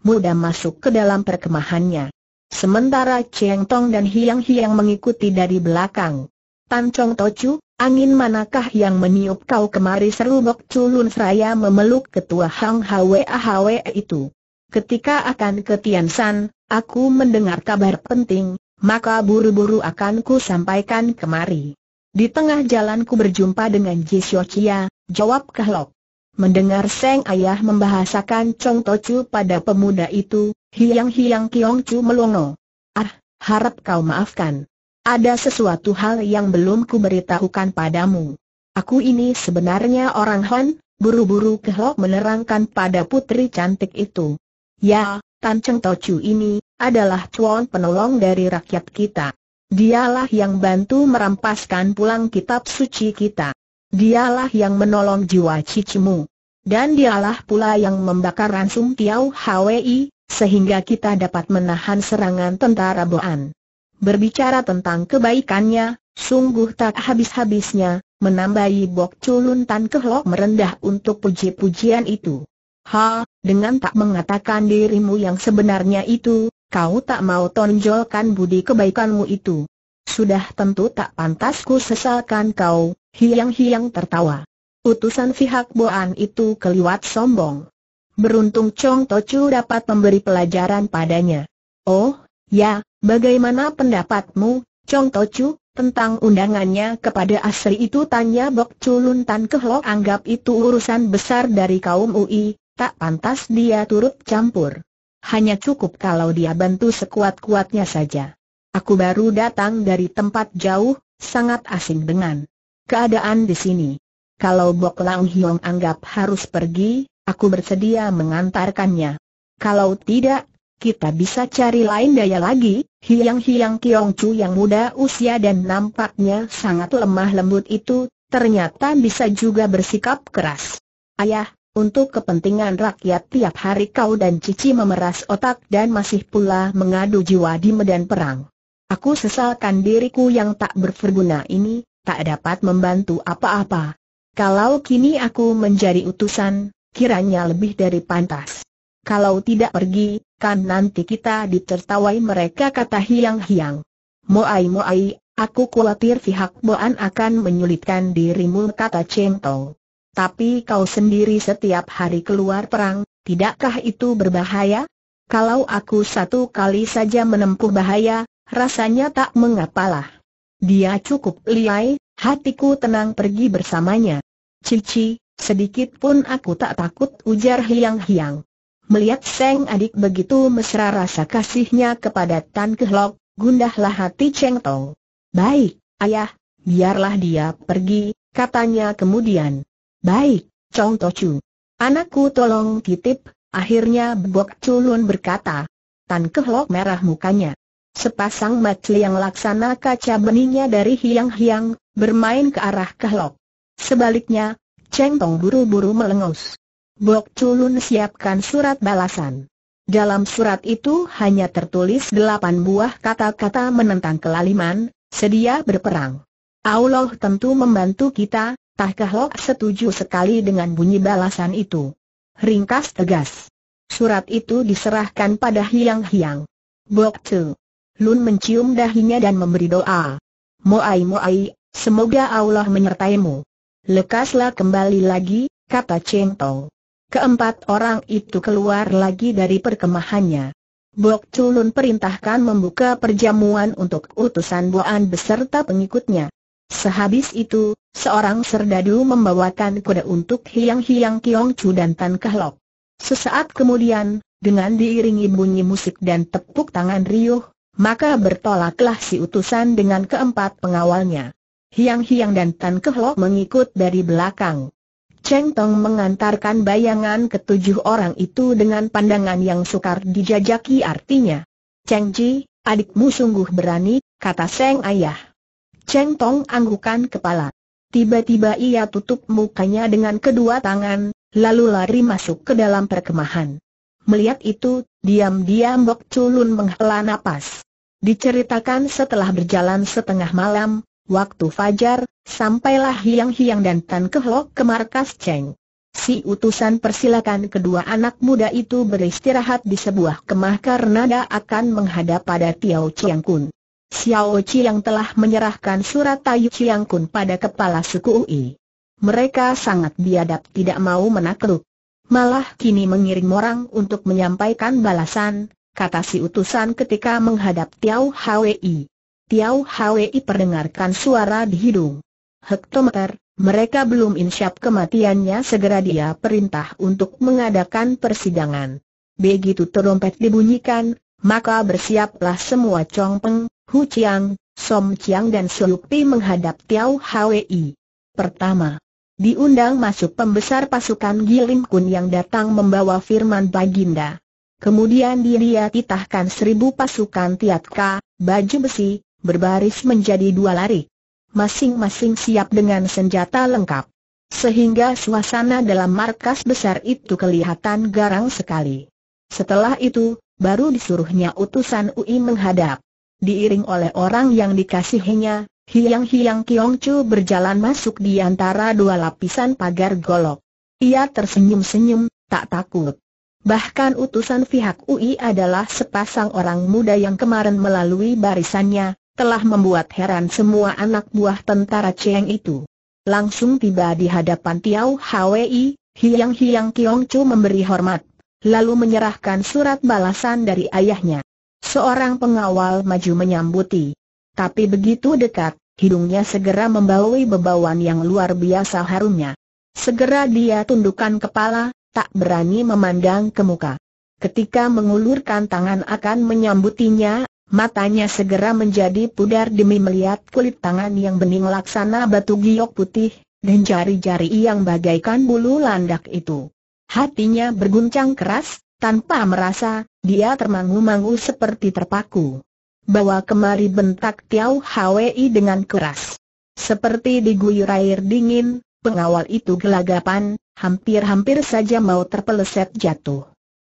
mudah masuk ke dalam perkemahannya. Sementara Cheng Tong dan Hiang-hiang mengikuti dari belakang. Tan Chong Tocu, angin manakah yang meniup kau kemari, seru Bok Chulun seraya memeluk ketua Hang Hwa itu. Ketika akan ke Tian San, aku mendengar kabar penting, maka buru-buru akan ku sampaikan kemari. Di tengah jalanku berjumpa dengan Ji Xiaoqia, jawab Kehlok. Mendengar sang ayah membahasakan Chong Tocu pada pemuda itu, Hiang-hiang Kiong Chu melongo. Ah, harap kau maafkan. Ada sesuatu hal yang belum ku beritahukan padamu. Aku ini sebenarnya orang Han, buru-buru Kehlok menerangkan pada putri cantik itu. Ya, Tan Chong Tocu ini adalah cuan penolong dari rakyat kita. Dialah yang bantu merampaskan pulang kitab suci kita. Dialah yang menolong jiwa cicimu. Dan dialah pula yang membakar ransum Tiau Hwi, sehingga kita dapat menahan serangan tentara Boan. Berbicara tentang kebaikannya, sungguh tak habis-habisnya, menambahi Bok Chulun, Tan Kehlok merendah untuk puji-pujian itu. Ha, dengan tak mengatakan dirimu yang sebenarnya itu, kau tak mau tonjolkan budi kebaikanmu itu. Sudah tentu tak pantas ku sesalkan kau, Hiang-hiang tertawa. Utusan pihak Boan itu keliwat sombong. Beruntung Chong Tocu dapat memberi pelajaran padanya. Oh, ya, bagaimana pendapatmu, Chong Tocu, tentang undangannya kepada Asri itu, tanya Bok Chulun. Tan Kehlok anggap itu urusan besar dari kaum UI, tak pantas dia turut campur. Hanya cukup kalau dia bantu sekuat-kuatnya saja. Aku baru datang dari tempat jauh, sangat asing dengan keadaan di sini. Kalau Bok Lang Hiong anggap harus pergi, aku bersedia mengantarkannya. Kalau tidak, kita bisa cari lain daya lagi. Hiang-hiang Kiong Chu yang muda usia dan nampaknya sangat lemah lembut itu, ternyata bisa juga bersikap keras. Ayah, untuk kepentingan rakyat tiap hari kau dan cici memeras otak dan masih pula mengadu jiwa di medan perang. Aku sesalkan diriku yang tak berguna ini, tak dapat membantu apa-apa. Kalau kini aku menjadi utusan, kiranya lebih dari pantas. Kalau tidak pergi, kan nanti kita ditertawai mereka, kata Hiang-hiang. Moai-moai, aku khawatir pihak Boan akan menyulitkan dirimu, kata Cheng Tong. Tapi kau sendiri setiap hari keluar perang, tidakkah itu berbahaya? Kalau aku satu kali saja menempuh bahaya, rasanya tak mengapalah. Dia cukup liai, hatiku tenang pergi bersamanya. Cici, sedikit pun aku tak takut, ujar Hiang-hiang. Melihat sang adik begitu mesra rasa kasihnya kepada Tan Kehlok, gundahlah hati Cheng Tong. Baik, ayah, biarlah dia pergi, katanya kemudian. Baik, Chong Tocu. Anakku tolong titip, akhirnya Bok Chulun berkata. Tan Kehlok merah mukanya. Sepasang mata yang laksana kaca beningnya dari Hiang-hiang, bermain ke arah Kehlok. Sebaliknya, Cheng Tong buru-buru melengus. Bok Chulun siapkan surat balasan. Dalam surat itu hanya tertulis 8 buah kata-kata menentang kelaliman, sedia berperang. Allah tentu membantu kita. Tan Kehlok setuju sekali dengan bunyi balasan itu. Ringkas tegas. Surat itu diserahkan pada Hiang-hiang. Bok Chulun mencium dahinya dan memberi doa. Moai-moai, semoga Allah menyertaimu. Lekaslah kembali lagi, kata Cheng Tong. Keempat orang itu keluar lagi dari perkemahannya. Bok Chulun perintahkan membuka perjamuan untuk utusan Boan beserta pengikutnya. Sehabis itu, seorang serdadu membawakan kuda untuk Hiang-hiang Kiong Chu dan Tan Kehlok. Sesaat kemudian, dengan diiringi bunyi musik dan tepuk tangan riuh, maka bertolaklah si utusan dengan keempat pengawalnya. Hiang-hiang dan Tan Kehlok mengikut dari belakang. Cheng Tong mengantarkan bayangan ketujuh orang itu dengan pandangan yang sukar dijajaki, artinya. Cheng Ji, adikmu sungguh berani, kata sang ayah. Cheng Tong anggukan kepala. Tiba-tiba ia tutup mukanya dengan kedua tangan, lalu lari masuk ke dalam perkemahan. Melihat itu, diam-diam Bok Chulun menghela napas. Diceritakan setelah berjalan setengah malam, waktu fajar, sampailah Hiang-hiang dan Tan Kehlok ke markas Cheng. Si utusan persilakan kedua anak muda itu beristirahat di sebuah kemah karena dia akan menghadap pada Tiau Chiang Kun. Tiau Chiang telah menyerahkan surat Tiau Chiang Kun pada kepala suku Ui. Mereka sangat biadab tidak mau menakluk. Malah kini mengirim orang untuk menyampaikan balasan, kata si utusan ketika menghadap Tiau Hwi. Tiau Hwi perdengarkan suara di hidung. Hektometer. Mereka belum insyaf kematiannya, segera dia perintah untuk mengadakan persidangan. Begitu terompet dibunyikan, maka bersiaplah semua Chongpeng, Hu Chiang, Som Chiang dan Sulupi menghadap Tiau Hwi. Pertama, diundang masuk pembesar pasukan Gilim Kun yang datang membawa firman baginda. Kemudian dia titahkan 1000 pasukan Tiatka, baju besi, berbaris menjadi 2 lari. Masing-masing siap dengan senjata lengkap, sehingga suasana dalam markas besar itu kelihatan garang sekali. Setelah itu, baru disuruhnya utusan Ui menghadap. Diiring oleh orang yang dikasihinya, Hiang-hiang Kiong Chu berjalan masuk di antara 2 lapisan pagar golok. Ia tersenyum-senyum, tak takut. Bahkan utusan pihak Ui adalah sepasang orang muda yang kemarin melalui barisannya telah membuat heran semua anak buah tentara Cheng itu. Langsung tiba di hadapan Tiau Hwi, Hiang-hiang Kiong Chu memberi hormat, lalu menyerahkan surat balasan dari ayahnya. Seorang pengawal maju menyambuti. Tapi begitu dekat, hidungnya segera membaui bebauan yang luar biasa harumnya. Segera dia tundukkan kepala, tak berani memandang ke muka. Ketika mengulurkan tangan akan menyambutinya, matanya segera menjadi pudar demi melihat kulit tangan yang bening laksana batu giok putih, dan jari-jari yang bagaikan bulu landak itu. Hatinya berguncang keras, tanpa merasa, dia termangu-mangu seperti terpaku. Bawa kemari, bentak Tiau Hwi dengan keras. Seperti diguyur air dingin, pengawal itu gelagapan, hampir-hampir saja mau terpeleset jatuh.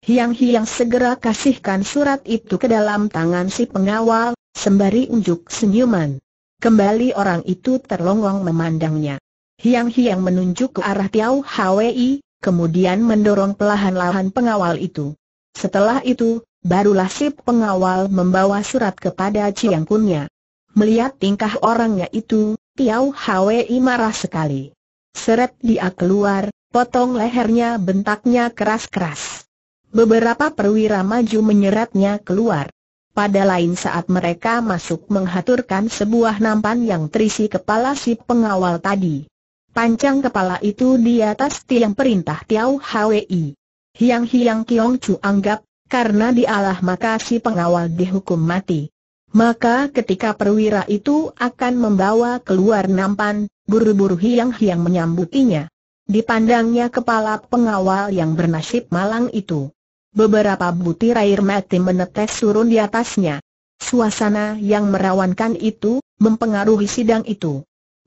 Hiang-hiang segera kasihkan surat itu ke dalam tangan si pengawal, sembari unjuk senyuman. Kembali orang itu terlongong memandangnya. Hiang-hiang menunjuk ke arah Tiau Hwi, kemudian mendorong perlahan-lahan pengawal itu. Setelah itu, barulah si pengawal membawa surat kepada Ciyang Kunnya. Melihat tingkah orangnya itu, Tiau Hwi marah sekali. Seret dia keluar, potong lehernya, bentaknya keras-keras. Beberapa perwira maju menyeretnya keluar. Pada lain saat mereka masuk menghaturkan sebuah nampan yang terisi kepala si pengawal tadi. Pancang kepala itu di atas tiang perintah Tiau Hwi. Hiang-hiang Kiong Chu anggap, karena dialah maka si pengawal dihukum mati. Maka ketika perwira itu akan membawa keluar nampan, buru-buru Hiang-hiang menyambutinya. Dipandangnya kepala pengawal yang bernasib malang itu. Beberapa butir air mati menetes turun di atasnya. Suasana yang merawankan itu mempengaruhi sidang itu.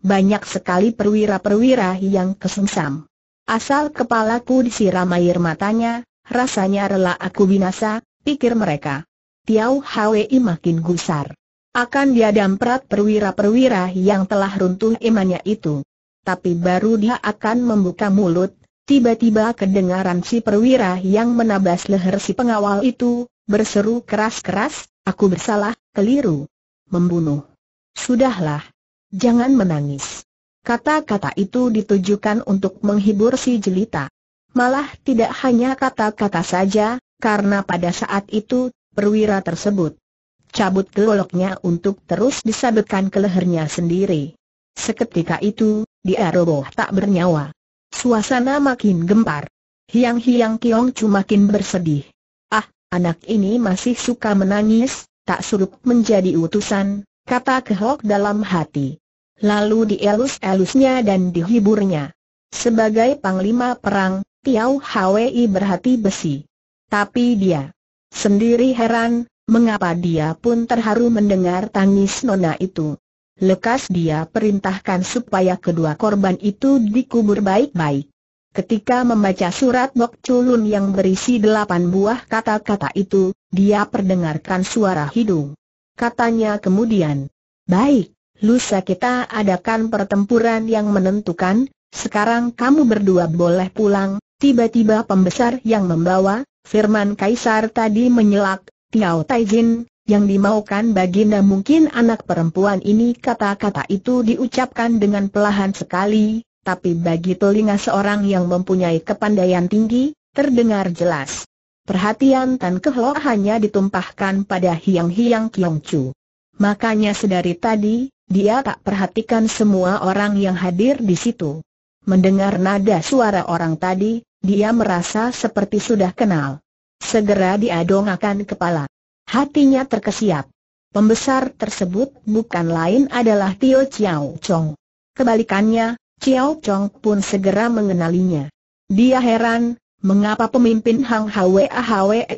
Banyak sekali perwira-perwira yang kesengsam. Asal kepalaku disiram air matanya, rasanya rela aku binasa, pikir mereka. Tiau Hwi makin gusar. Akan dia damprat perwira-perwira yang telah runtuh imannya itu. Tapi baru dia akan membuka mulut, tiba-tiba kedengaran si perwira yang menabas leher si pengawal itu, berseru keras-keras, "Aku bersalah, keliru. Membunuh. Sudahlah. Jangan menangis." Kata-kata itu ditujukan untuk menghibur si jelita. Malah tidak hanya kata-kata saja, karena pada saat itu, perwira tersebut cabut goloknya untuk terus disabetkan ke lehernya sendiri. Seketika itu, dia roboh tak bernyawa. Suasana makin gempar. Hiang-hiang Kiong Chu makin bersedih. "Ah, anak ini masih suka menangis, tak surup menjadi utusan," kata Kehlok dalam hati. Lalu dielus-elusnya dan dihiburnya. Sebagai panglima perang, Tiau Hwi berhati besi. Tapi dia sendiri heran, mengapa dia pun terharu mendengar tangis nona itu. Lekas dia perintahkan supaya kedua korban itu dikubur baik-baik. Ketika membaca surat Bok Chulun yang berisi 8 buah kata-kata itu, dia perdengarkan suara hidung. Katanya kemudian, "Baik, lusa kita adakan pertempuran yang menentukan, "Sekarang kamu berdua boleh pulang." Tiba-tiba pembesar yang membawa firman Kaisar tadi menyelak, "Tiau Tai Jin, yang dimaukan baginda mungkin anak perempuan ini." Kata-kata itu diucapkan dengan pelahan sekali, tapi bagi telinga seorang yang mempunyai kepandaian tinggi, terdengar jelas. Perhatian Tan Kehlok hanya ditumpahkan pada Hiang-hiang Kiong Chu. Makanya sedari tadi, dia tak perhatikan semua orang yang hadir di situ. Mendengar nada suara orang tadi, dia merasa seperti sudah kenal. Segera dia dongakkan kepala. Hatinya terkesiap. Pembesar tersebut bukan lain adalah Tio Chiao Chong. Kebalikannya, Chiao Chong pun segera mengenalinya. Dia heran, mengapa pemimpin Hang Hwe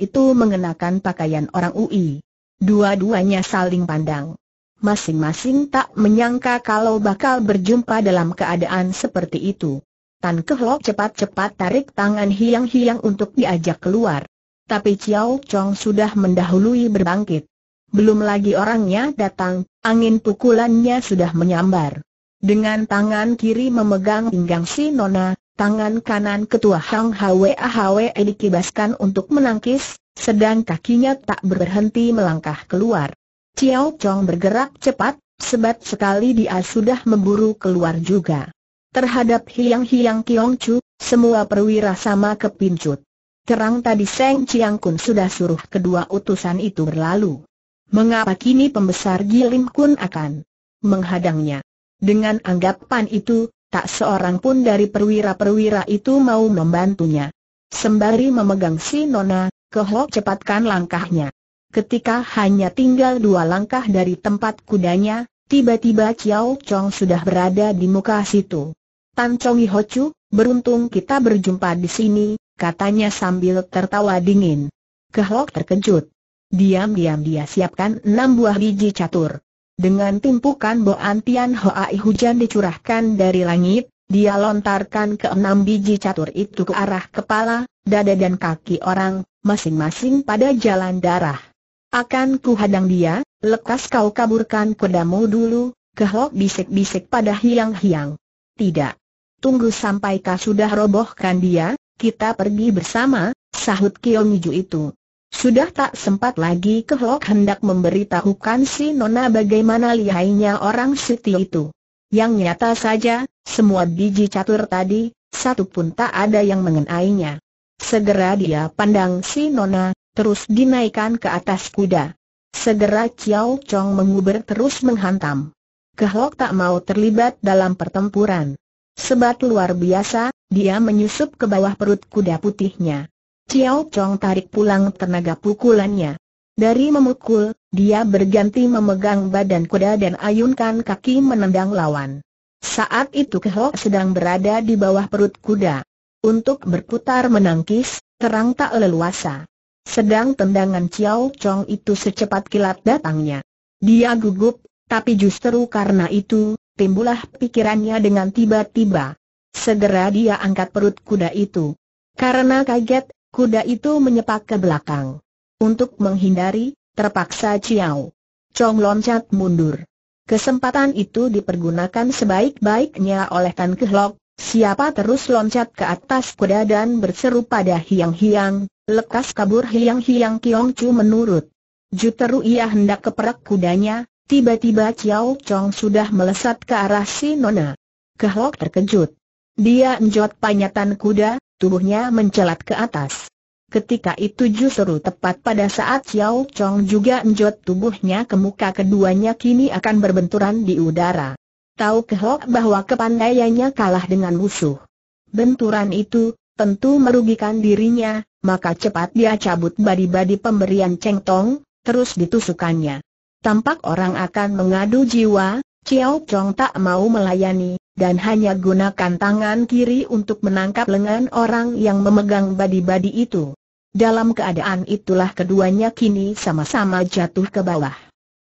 itu mengenakan pakaian orang UI. Dua-duanya saling pandang. Masing-masing tak menyangka kalau bakal berjumpa dalam keadaan seperti itu. Tan Kehlok cepat-cepat tarik tangan Hiang-hiang untuk diajak keluar. Tapi Chiao Chong sudah mendahului berbangkit. Belum lagi orangnya datang, angin pukulannya sudah menyambar. Dengan tangan kiri memegang pinggang si nona, tangan kanan ketua Hang Hwe dikibaskan untuk menangkis, sedang kakinya tak berhenti melangkah keluar. Chiao Chong bergerak cepat, sebat sekali dia sudah memburu keluar juga. Terhadap Hiang-hiang Kiong Chu, semua perwira sama kepincut. Terang tadi Seng Chiang Kun sudah suruh kedua utusan itu berlalu. Mengapa kini pembesar Gilim Kun akan menghadangnya? Dengan anggapan itu, tak seorang pun dari perwira-perwira itu mau membantunya. Sembari memegang si nona, Kehlok cepatkan langkahnya. Ketika hanya tinggal dua langkah dari tempat kudanya, tiba-tiba Chiao Chong sudah berada di muka situ. "Tan Chong Hocu, beruntung kita berjumpa di sini," katanya sambil tertawa dingin. Kehlok terkejut. Diam-diam dia siapkan 6 buah biji catur. Dengan timpukan boan Tian Hoi hujan dicurahkan dari langit, dia lontarkan ke-6 biji catur itu ke arah kepala, dada dan kaki orang, masing-masing pada jalan darah. "Akan kuhadang dia, lekas kau kaburkan kudamu dulu," Kehlok bisik-bisik pada Hiang-hiang. "Tidak. Tunggu sampai kau sudah robohkan dia, kita pergi bersama," sahut Kiongju itu. Sudah tak sempat lagi Kehlok hendak memberitahukan si nona bagaimana lihainya orang Siti itu. Yang nyata saja, semua biji catur tadi, satu pun tak ada yang mengenainya. Segera dia pandang si nona, terus dinaikkan ke atas kuda. Segera Chiao Chong menguber terus menghantam. Kehlok tak mau terlibat dalam pertempuran. Sebat luar biasa, dia menyusup ke bawah perut kuda putihnya. Chiao Chong tarik pulang tenaga pukulannya. Dari memukul, dia berganti memegang badan kuda dan ayunkan kaki menendang lawan. Saat itu Kehlok sedang berada di bawah perut kuda. Untuk berputar menangkis, terang tak leluasa. Sedang tendangan Chiao Chong itu secepat kilat datangnya. Dia gugup, tapi justru karena itu, timbullah pikirannya dengan tiba-tiba. Segera dia angkat perut kuda itu. Karena kaget, kuda itu menyepak ke belakang. Untuk menghindari, terpaksa Chiao Chong loncat mundur. Kesempatan itu dipergunakan sebaik-baiknya oleh Tan Kehlok. Siapa terus loncat ke atas kuda dan berseru pada Hiang-hiang, "Lekas kabur!" Hiang-hiang Kiong Chu menurut. Juteru ia hendak keperak kudanya, tiba-tiba Chiao Chong sudah melesat ke arah si nona. Kehlok terkejut. Dia enjot panyatan kuda, tubuhnya mencelat ke atas. Ketika itu justru tepat pada saat Chiao Chong juga enjot tubuhnya ke muka, keduanya kini akan berbenturan di udara. Tahu Kehlok bahwa kepandaiannya kalah dengan musuh. Benturan itu tentu merugikan dirinya, maka cepat dia cabut badi-badi pemberian Cheng Tong, terus ditusukannya. Tampak orang akan mengadu jiwa, Chiao Chong tak mau melayani, dan hanya gunakan tangan kiri untuk menangkap lengan orang yang memegang badi-badi itu. Dalam keadaan itulah keduanya kini sama-sama jatuh ke bawah.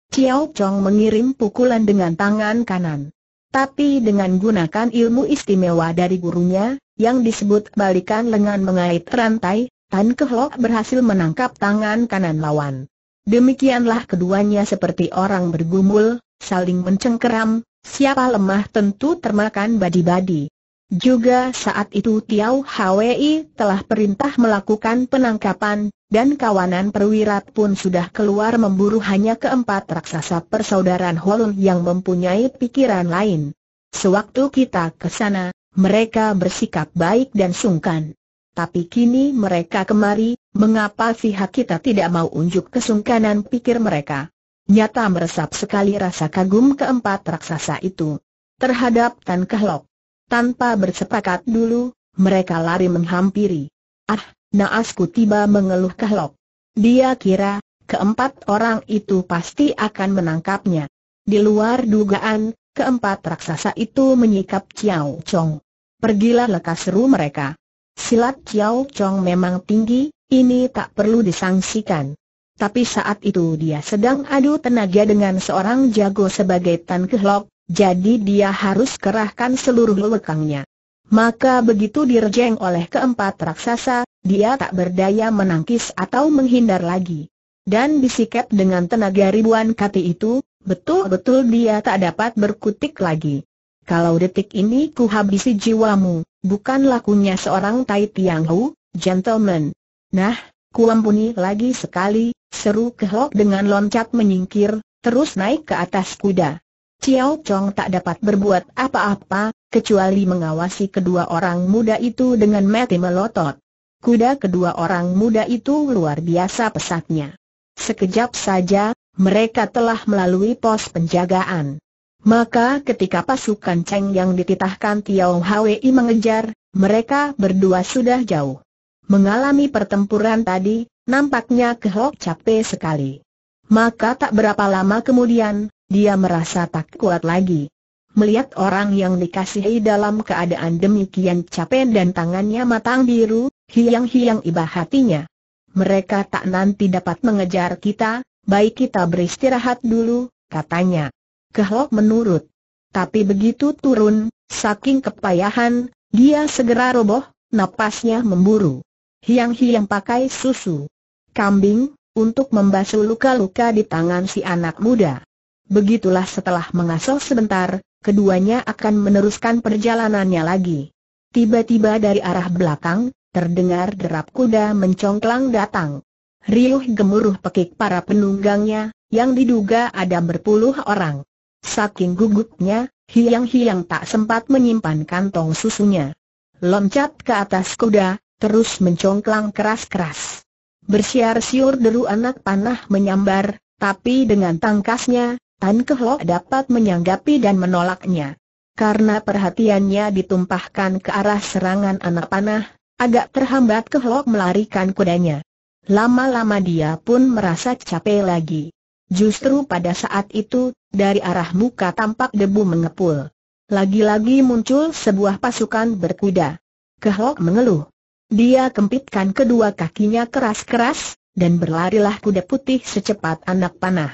Chiao Chong mengirim pukulan dengan tangan kanan. Tapi dengan gunakan ilmu istimewa dari gurunya, yang disebut balikan lengan mengait rantai, Tan Kehlok berhasil menangkap tangan kanan lawan. Demikianlah keduanya seperti orang bergumul, saling mencengkeram. Siapa lemah tentu termakan badi-badi. Juga saat itu Tiau Hwi telah perintah melakukan penangkapan, dan kawanan perwira pun sudah keluar memburu hanya keempat raksasa persaudaraan Holun yang mempunyai pikiran lain. Sewaktu kita ke sana, mereka bersikap baik dan sungkan. Tapi kini mereka kemari, mengapa pihak kita tidak mau unjuk kesungkanan, pikir mereka. Nyata meresap sekali rasa kagum keempat raksasa itu terhadap Tan Kehlok. Tanpa bersepakat dulu, mereka lari menghampiri. "Ah, naasku tiba," mengeluh Kehlok. Dia kira, keempat orang itu pasti akan menangkapnya. Di luar dugaan, keempat raksasa itu menyikap Chiao Chong. "Pergilah lekas," seru mereka. Silat Chiao Chong memang tinggi, ini tak perlu disangsikan. Tapi saat itu dia sedang adu tenaga dengan seorang jago sebagai Tan Kehlok. Jadi dia harus kerahkan seluruh lekangnya. Maka begitu direjeng oleh keempat raksasa, dia tak berdaya menangkis atau menghindar lagi. Dan disikap dengan tenaga ribuan kati itu, betul-betul dia tak dapat berkutik lagi. "Kalau detik ini ku habisi jiwamu, bukan lakunya seorang Tai Tiang Hu, gentleman." "Nah, ku ampuni lagi sekali," seru Kehlok dengan loncat menyingkir, terus naik ke atas kuda. Chiao Chong tak dapat berbuat apa-apa, kecuali mengawasi kedua orang muda itu dengan mata melotot. Kuda kedua orang muda itu luar biasa pesatnya. Sekejap saja, mereka telah melalui pos penjagaan. Maka ketika pasukan Cheng yang dititahkan Tiau Hwi mengejar, mereka berdua sudah jauh. Mengalami pertempuran tadi, nampaknya Kehlok capek sekali. Maka tak berapa lama kemudian, dia merasa tak kuat lagi. Melihat orang yang dikasihi dalam keadaan demikian capek dan tangannya matang biru, hiang-hiang iba hatinya. "Mereka tak nanti dapat mengejar kita, baik kita beristirahat dulu," katanya. Kehlok menurut. Tapi begitu turun, saking kepayahan, dia segera roboh, napasnya memburu. Hiang-hiang pakai susu kambing untuk membasuh luka-luka di tangan si anak muda. Begitulah setelah mengasuh sebentar, keduanya akan meneruskan perjalanannya lagi. Tiba-tiba dari arah belakang, terdengar derap kuda mencongklang datang. Riuh gemuruh pekik para penunggangnya, yang diduga ada berpuluh orang. Saking gugupnya, hiang-hiang tak sempat menyimpan kantong susunya. Loncat ke atas kuda, terus mencongklang keras-keras. Bersiar-siur deru anak panah menyambar, tapi dengan tangkasnya, Tan Kehlok dapat menyanggapi dan menolaknya. Karena perhatiannya ditumpahkan ke arah serangan anak panah, agak terhambat Kehlok melarikan kudanya. Lama-lama dia pun merasa capek lagi. Justru pada saat itu, dari arah muka tampak debu mengepul. Lagi-lagi muncul sebuah pasukan berkuda. Kehlok mengeluh. Dia kempitkan kedua kakinya keras-keras, dan berlarilah kuda putih secepat anak panah.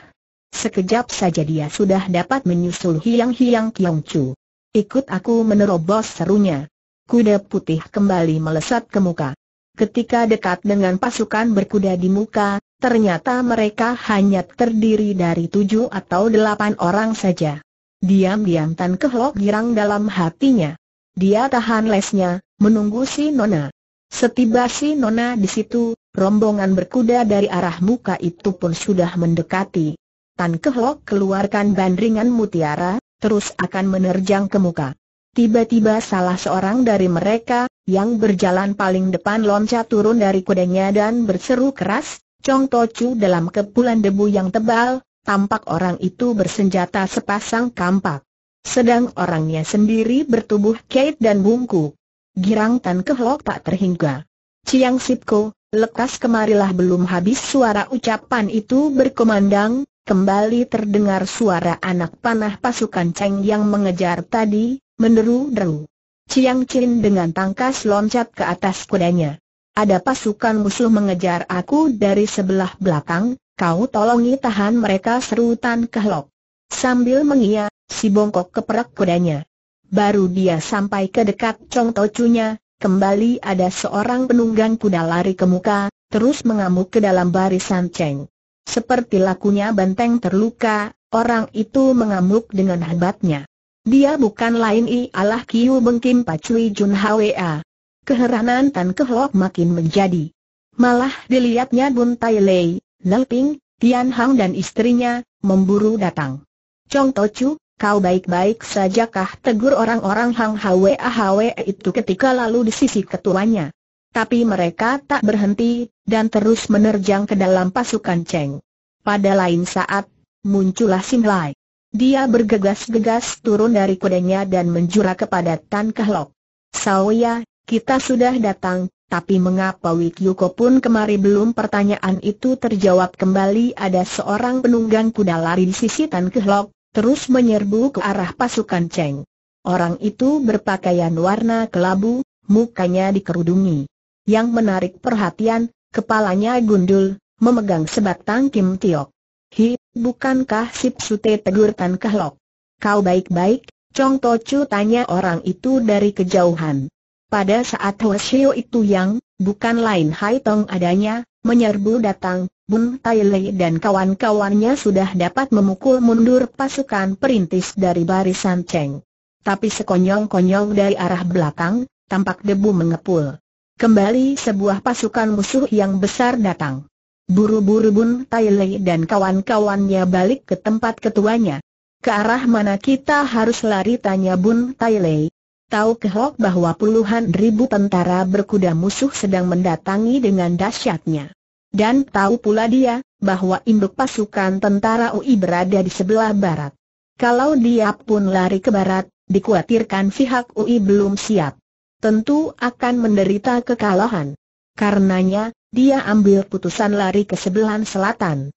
Sekejap saja dia sudah dapat menyusul Hiang-hiang Kiong Chu. "Ikut aku menerobos," serunya. Kuda putih kembali melesat ke muka. Ketika dekat dengan pasukan berkuda di muka, ternyata mereka hanya terdiri dari 7 atau 8 orang saja. Diam-diam Tan Kehlok girang dalam hatinya. Dia tahan lesnya, menunggu si nona. Setiba si nona di situ, rombongan berkuda dari arah muka itu pun sudah mendekati. Tan Kehlok keluarkan bandringan mutiara, terus akan menerjang ke muka. Tiba-tiba salah seorang dari mereka, yang berjalan paling depan, loncat turun dari kudanya dan berseru keras, "Chong Tochu!" Dalam kepulan debu yang tebal, tampak orang itu bersenjata sepasang kampak. Sedang orangnya sendiri bertubuh kait dan bungkuk. Girang Tan Kehlok tak terhingga. "Ciyang Sipko, lekas kemarilah!" Belum habis suara ucapan itu berkumandang, kembali terdengar suara anak panah pasukan Cheng yang mengejar tadi, menderu-deru. Chiang Chin dengan tangkas loncat ke atas kudanya. "Ada pasukan musuh mengejar aku dari sebelah belakang, kau tolongi tahan mereka," seru Tan Kehlok. Sambil mengia, si bongkok keperak kudanya. Baru dia sampai ke dekat Chong Tochunya, kembali ada seorang penunggang kuda lari ke muka, terus mengamuk ke dalam barisan Cheng. Seperti lakunya banteng terluka, orang itu mengamuk dengan hebatnya. Dia bukan lain ialah Qiu Beng Kim Pacui Jun Hwa. Keheranan Tan Kehlok makin menjadi. Malah dilihatnya Bun Tai Lei, Nel Ping, Tian Hang dan istrinya, memburu datang. Chong Tochu, kau baik-baik sajakah, tegur orang-orang Hang Hwa Hwa itu ketika lalu di sisi ketuanya. Tapi mereka tak berhenti, dan terus menerjang ke dalam pasukan Cheng. Pada lain saat, muncullah Sing Lei. Dia bergegas-gegas turun dari kudanya dan menjura kepada Tan Kehlok. "Saoya, kita sudah datang, tapi mengapa Wei Kyuko pun kemari?" Belum pertanyaan itu terjawab, kembali ada seorang penunggang kuda lari di sisi Tan Kehlok, terus menyerbu ke arah pasukan Cheng. Orang itu berpakaian warna kelabu, mukanya dikerudungi. Yang menarik perhatian, kepalanya gundul, memegang sebatang Kim Tiok. "Hi, bukankah Sip Sute?" tegur Tan Kehlok. "Kau baik-baik, Chong Tochu?" tanya orang itu dari kejauhan. Pada saat Hoshio itu yang, bukan lain Hai Tong adanya, menyerbu datang, Bun Tai Lei dan kawan-kawannya sudah dapat memukul mundur pasukan perintis dari barisan Cheng. Tapi sekonyong-konyong dari arah belakang, tampak debu mengepul. Kembali sebuah pasukan musuh yang besar datang. Buru-buru Bun Tai Lei dan kawan-kawannya balik ke tempat ketuanya. "Ke arah mana kita harus lari?" tanya Bun Tai Lei. Tahu Kehlok bahwa puluhan ribu tentara berkuda musuh sedang mendatangi dengan dahsyatnya. Dan tahu pula dia, bahwa induk pasukan tentara UI berada di sebelah barat. Kalau dia pun lari ke barat, dikhawatirkan pihak UI belum siap. Tentu akan menderita kekalahan. Karenanya, dia ambil putusan lari ke sebelah selatan.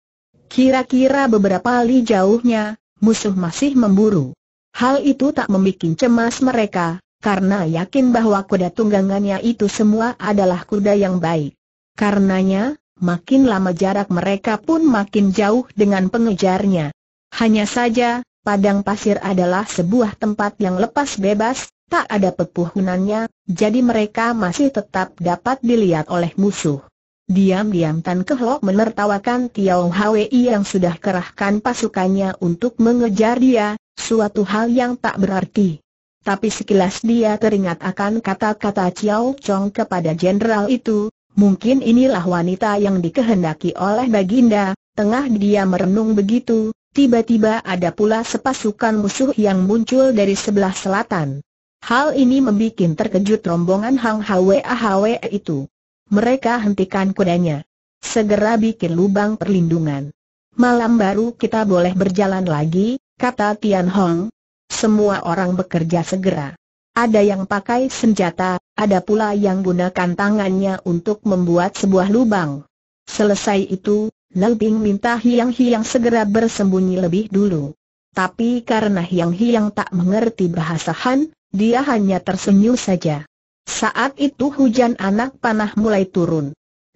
Kira-kira beberapa li jauhnya, musuh masih memburu. Hal itu tak membuat cemas mereka, karena yakin bahwa kuda tunggangannya itu semua adalah kuda yang baik. Karenanya, makin lama jarak mereka pun makin jauh dengan pengejarnya. Hanya saja, padang pasir adalah sebuah tempat yang lepas bebas, tak ada pepohonannya, jadi mereka masih tetap dapat dilihat oleh musuh. Diam-diam Tan Kehlok menertawakan Tiau Hwi yang sudah kerahkan pasukannya untuk mengejar dia, suatu hal yang tak berarti. Tapi sekilas dia teringat akan kata-kata Chiao Chong kepada jenderal itu, mungkin inilah wanita yang dikehendaki oleh baginda. Tengah dia merenung begitu, tiba-tiba ada pula sepasukan musuh yang muncul dari sebelah selatan. Hal ini membuat terkejut rombongan Hang Hwa Hwa itu. Mereka hentikan kudanya. "Segera bikin lubang perlindungan. Malam baru kita boleh berjalan lagi," kata Tian Hong. Semua orang bekerja segera. Ada yang pakai senjata, ada pula yang gunakan tangannya untuk membuat sebuah lubang. Selesai itu, Nel Ping minta Hiang-hiang segera bersembunyi lebih dulu. Tapi karena Hiang-hiang tak mengerti bahasa Han, dia hanya tersenyum saja. Saat itu hujan anak panah mulai turun.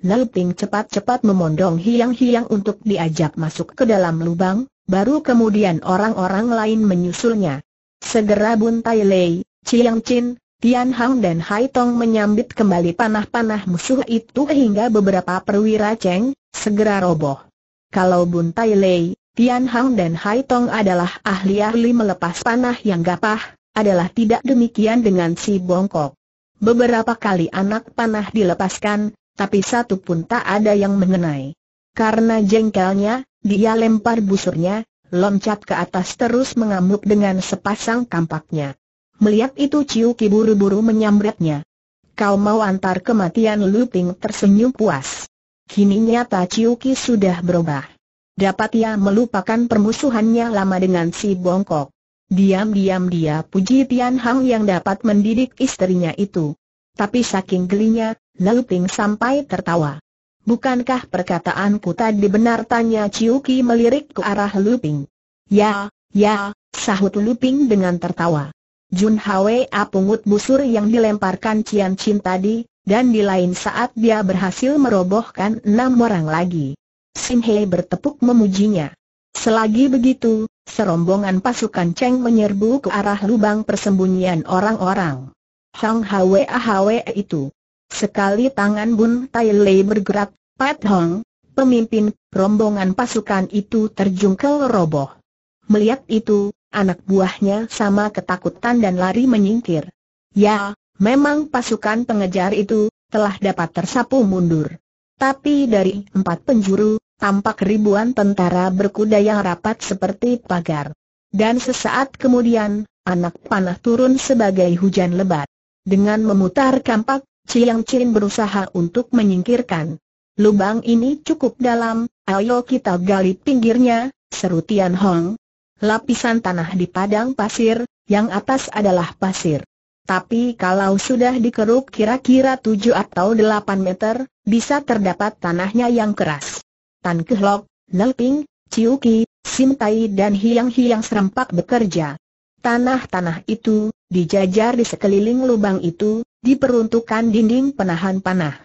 Nel Ping cepat-cepat memondong Hiang-hiang untuk diajak masuk ke dalam lubang, baru kemudian orang-orang lain menyusulnya. Segera Bun Tai Lei, Chiang Chin, Tian Hang dan Hai Tong menyambit kembali panah-panah musuh itu hingga beberapa perwira Cheng segera roboh. Kalau Bun Tai Lei, Tian Hang dan Hai Tong adalah ahli-ahli melepas panah yang gapah, adalah tidak demikian dengan si bongkok. Beberapa kali anak panah dilepaskan, tapi satu pun tak ada yang mengenai. Karena jengkelnya, dia lempar busurnya, loncat ke atas terus mengamuk dengan sepasang kampaknya. Melihat itu Ciu Ki buru-buru menyambretnya. "Kau mau antar kematian?" Nel Ping tersenyum puas. Kini nyata Ciu Ki sudah berubah. Dapat ia melupakan permusuhannya lama dengan si bongkok. Diam-diam dia puji Tian Hang yang dapat mendidik istrinya itu. Tapi saking gelinya, Nel Ping sampai tertawa. "Bukankah perkataanku tadi benar?" tanya Ciu Ki melirik ke arah Nel Ping. Ya, sahut Nel Ping dengan tertawa. Jun Hwa pungut busur yang dilemparkan Cian Chin tadi, dan di lain saat dia berhasil merobohkan 6 orang lagi. Sing Hei bertepuk memujinya. Selagi begitu, serombongan pasukan Cheng menyerbu ke arah lubang persembunyian orang-orang Hang Hwa Hwa itu. Sekali tangan Bun Tai Lei bergerak, Pat Hong, pemimpin rombongan pasukan itu terjungkel roboh. Melihat itu, anak buahnya sama ketakutan dan lari menyingkir. Ya, memang pasukan pengejar itu telah dapat tersapu mundur. Tapi dari empat penjuru, tampak ribuan tentara berkuda yang rapat seperti pagar. Dan sesaat kemudian, anak panah turun sebagai hujan lebat. Dengan memutar kampak, Ciyang Chin berusaha untuk menyingkirkan. Lubang ini cukup dalam, ayo kita gali pinggirnya, seru Tian Hong. Lapisan tanah di padang pasir, yang atas adalah pasir. Tapi kalau sudah dikeruk kira-kira 7 atau 8 meter, bisa terdapat tanahnya yang keras. Tan Kehlok, Nel Ping, Ciu Ki, Sim Tai dan Hiang-hiang serempak bekerja. Tanah-tanah itu, dijajar di sekeliling lubang itu, diperuntukkan dinding penahan panah.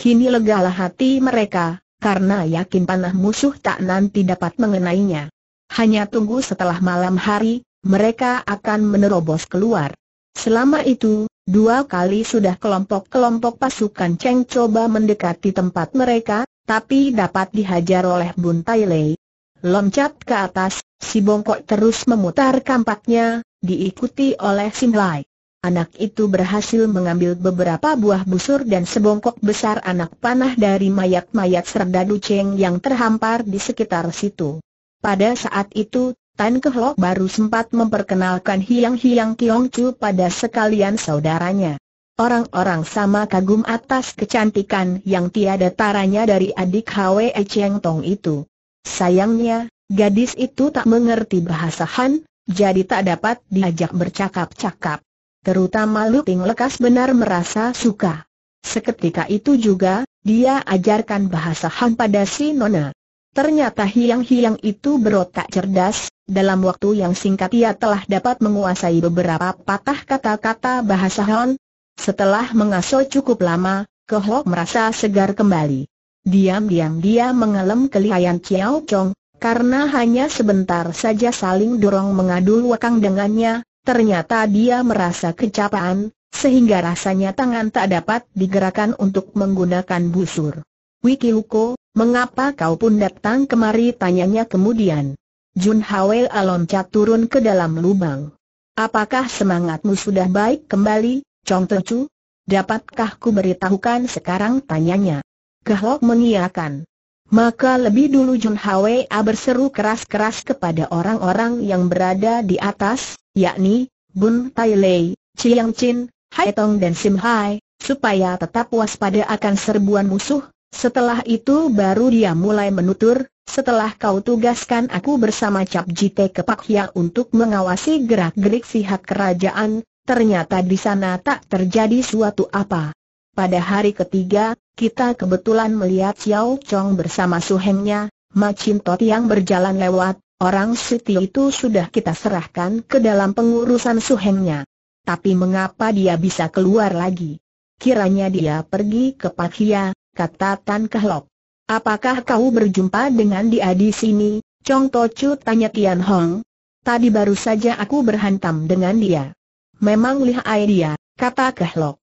Kini legalah hati mereka, karena yakin panah musuh tak nanti dapat mengenainya. Hanya tunggu setelah malam hari, mereka akan menerobos keluar. Selama itu, dua kali sudah kelompok-kelompok pasukan Cheng coba mendekati tempat mereka, tapi dapat dihajar oleh Bun Tai Lei. Loncat ke atas, si bongkok terus memutar kampaknya, diikuti oleh Sing Lei. Anak itu berhasil mengambil beberapa buah busur dan sebongkok besar anak panah dari mayat-mayat serda duceng yang terhampar di sekitar situ. Pada saat itu, Tan Kehlok baru sempat memperkenalkan Hiang-hiang Kiong Chu pada sekalian saudaranya. Orang-orang sama kagum atas kecantikan yang tiada taranya dari adik Hwee Cheng Tong itu. Sayangnya, gadis itu tak mengerti bahasa Han, jadi tak dapat diajak bercakap-cakap. Terutama Lu Ting lekas benar merasa suka. Seketika itu juga, dia ajarkan bahasa Han pada si Nona. Ternyata Hiang-hiang itu berotak cerdas, dalam waktu yang singkat ia telah dapat menguasai beberapa patah kata-kata bahasa Han. Setelah mengasuh cukup lama, Kehlok merasa segar kembali. Diam-diam dia mengalem kelihayan Ciao Chong, karena hanya sebentar saja saling dorong mengadu wakang dengannya, ternyata dia merasa kecapean, sehingga rasanya tangan tak dapat digerakkan untuk menggunakan busur. Wiki Luko, mengapa kau pun datang kemari? Tanyanya kemudian. Jun Hwe Alonca turun ke dalam lubang. Apakah semangatmu sudah baik kembali, Chong Tecu? Dapatkah ku beritahukan sekarang? Tanyanya. Kehlok mengiyakan. Maka lebih dulu Jun Hwa berseru keras-keras kepada orang-orang yang berada di atas, yakni Bun Tai Lei, Ciyang Chin, Hai Tong dan Sim Hai, supaya tetap waspada akan serbuan musuh. Setelah itu baru dia mulai menutur, setelah kau tugaskan aku bersama Cap Jite ke Pak Hia untuk mengawasi gerak-gerik pihak kerajaan, ternyata di sana tak terjadi suatu apa. Pada hari ketiga, kita kebetulan melihat Xiao Chong bersama Su Hengnya, Mak Cintot yang berjalan lewat. Orang setia itu sudah kita serahkan ke dalam pengurusan Su Hengnya. Tapi mengapa dia bisa keluar lagi? Kiranya dia pergi ke Pak Hia, kata Tan Kehlok. Apakah kau berjumpa dengan dia di sini, Chong Tocu? Tanya Tian Hong. Tadi baru saja aku berhantam dengan dia. Memang lihai dia, kata Kehlok.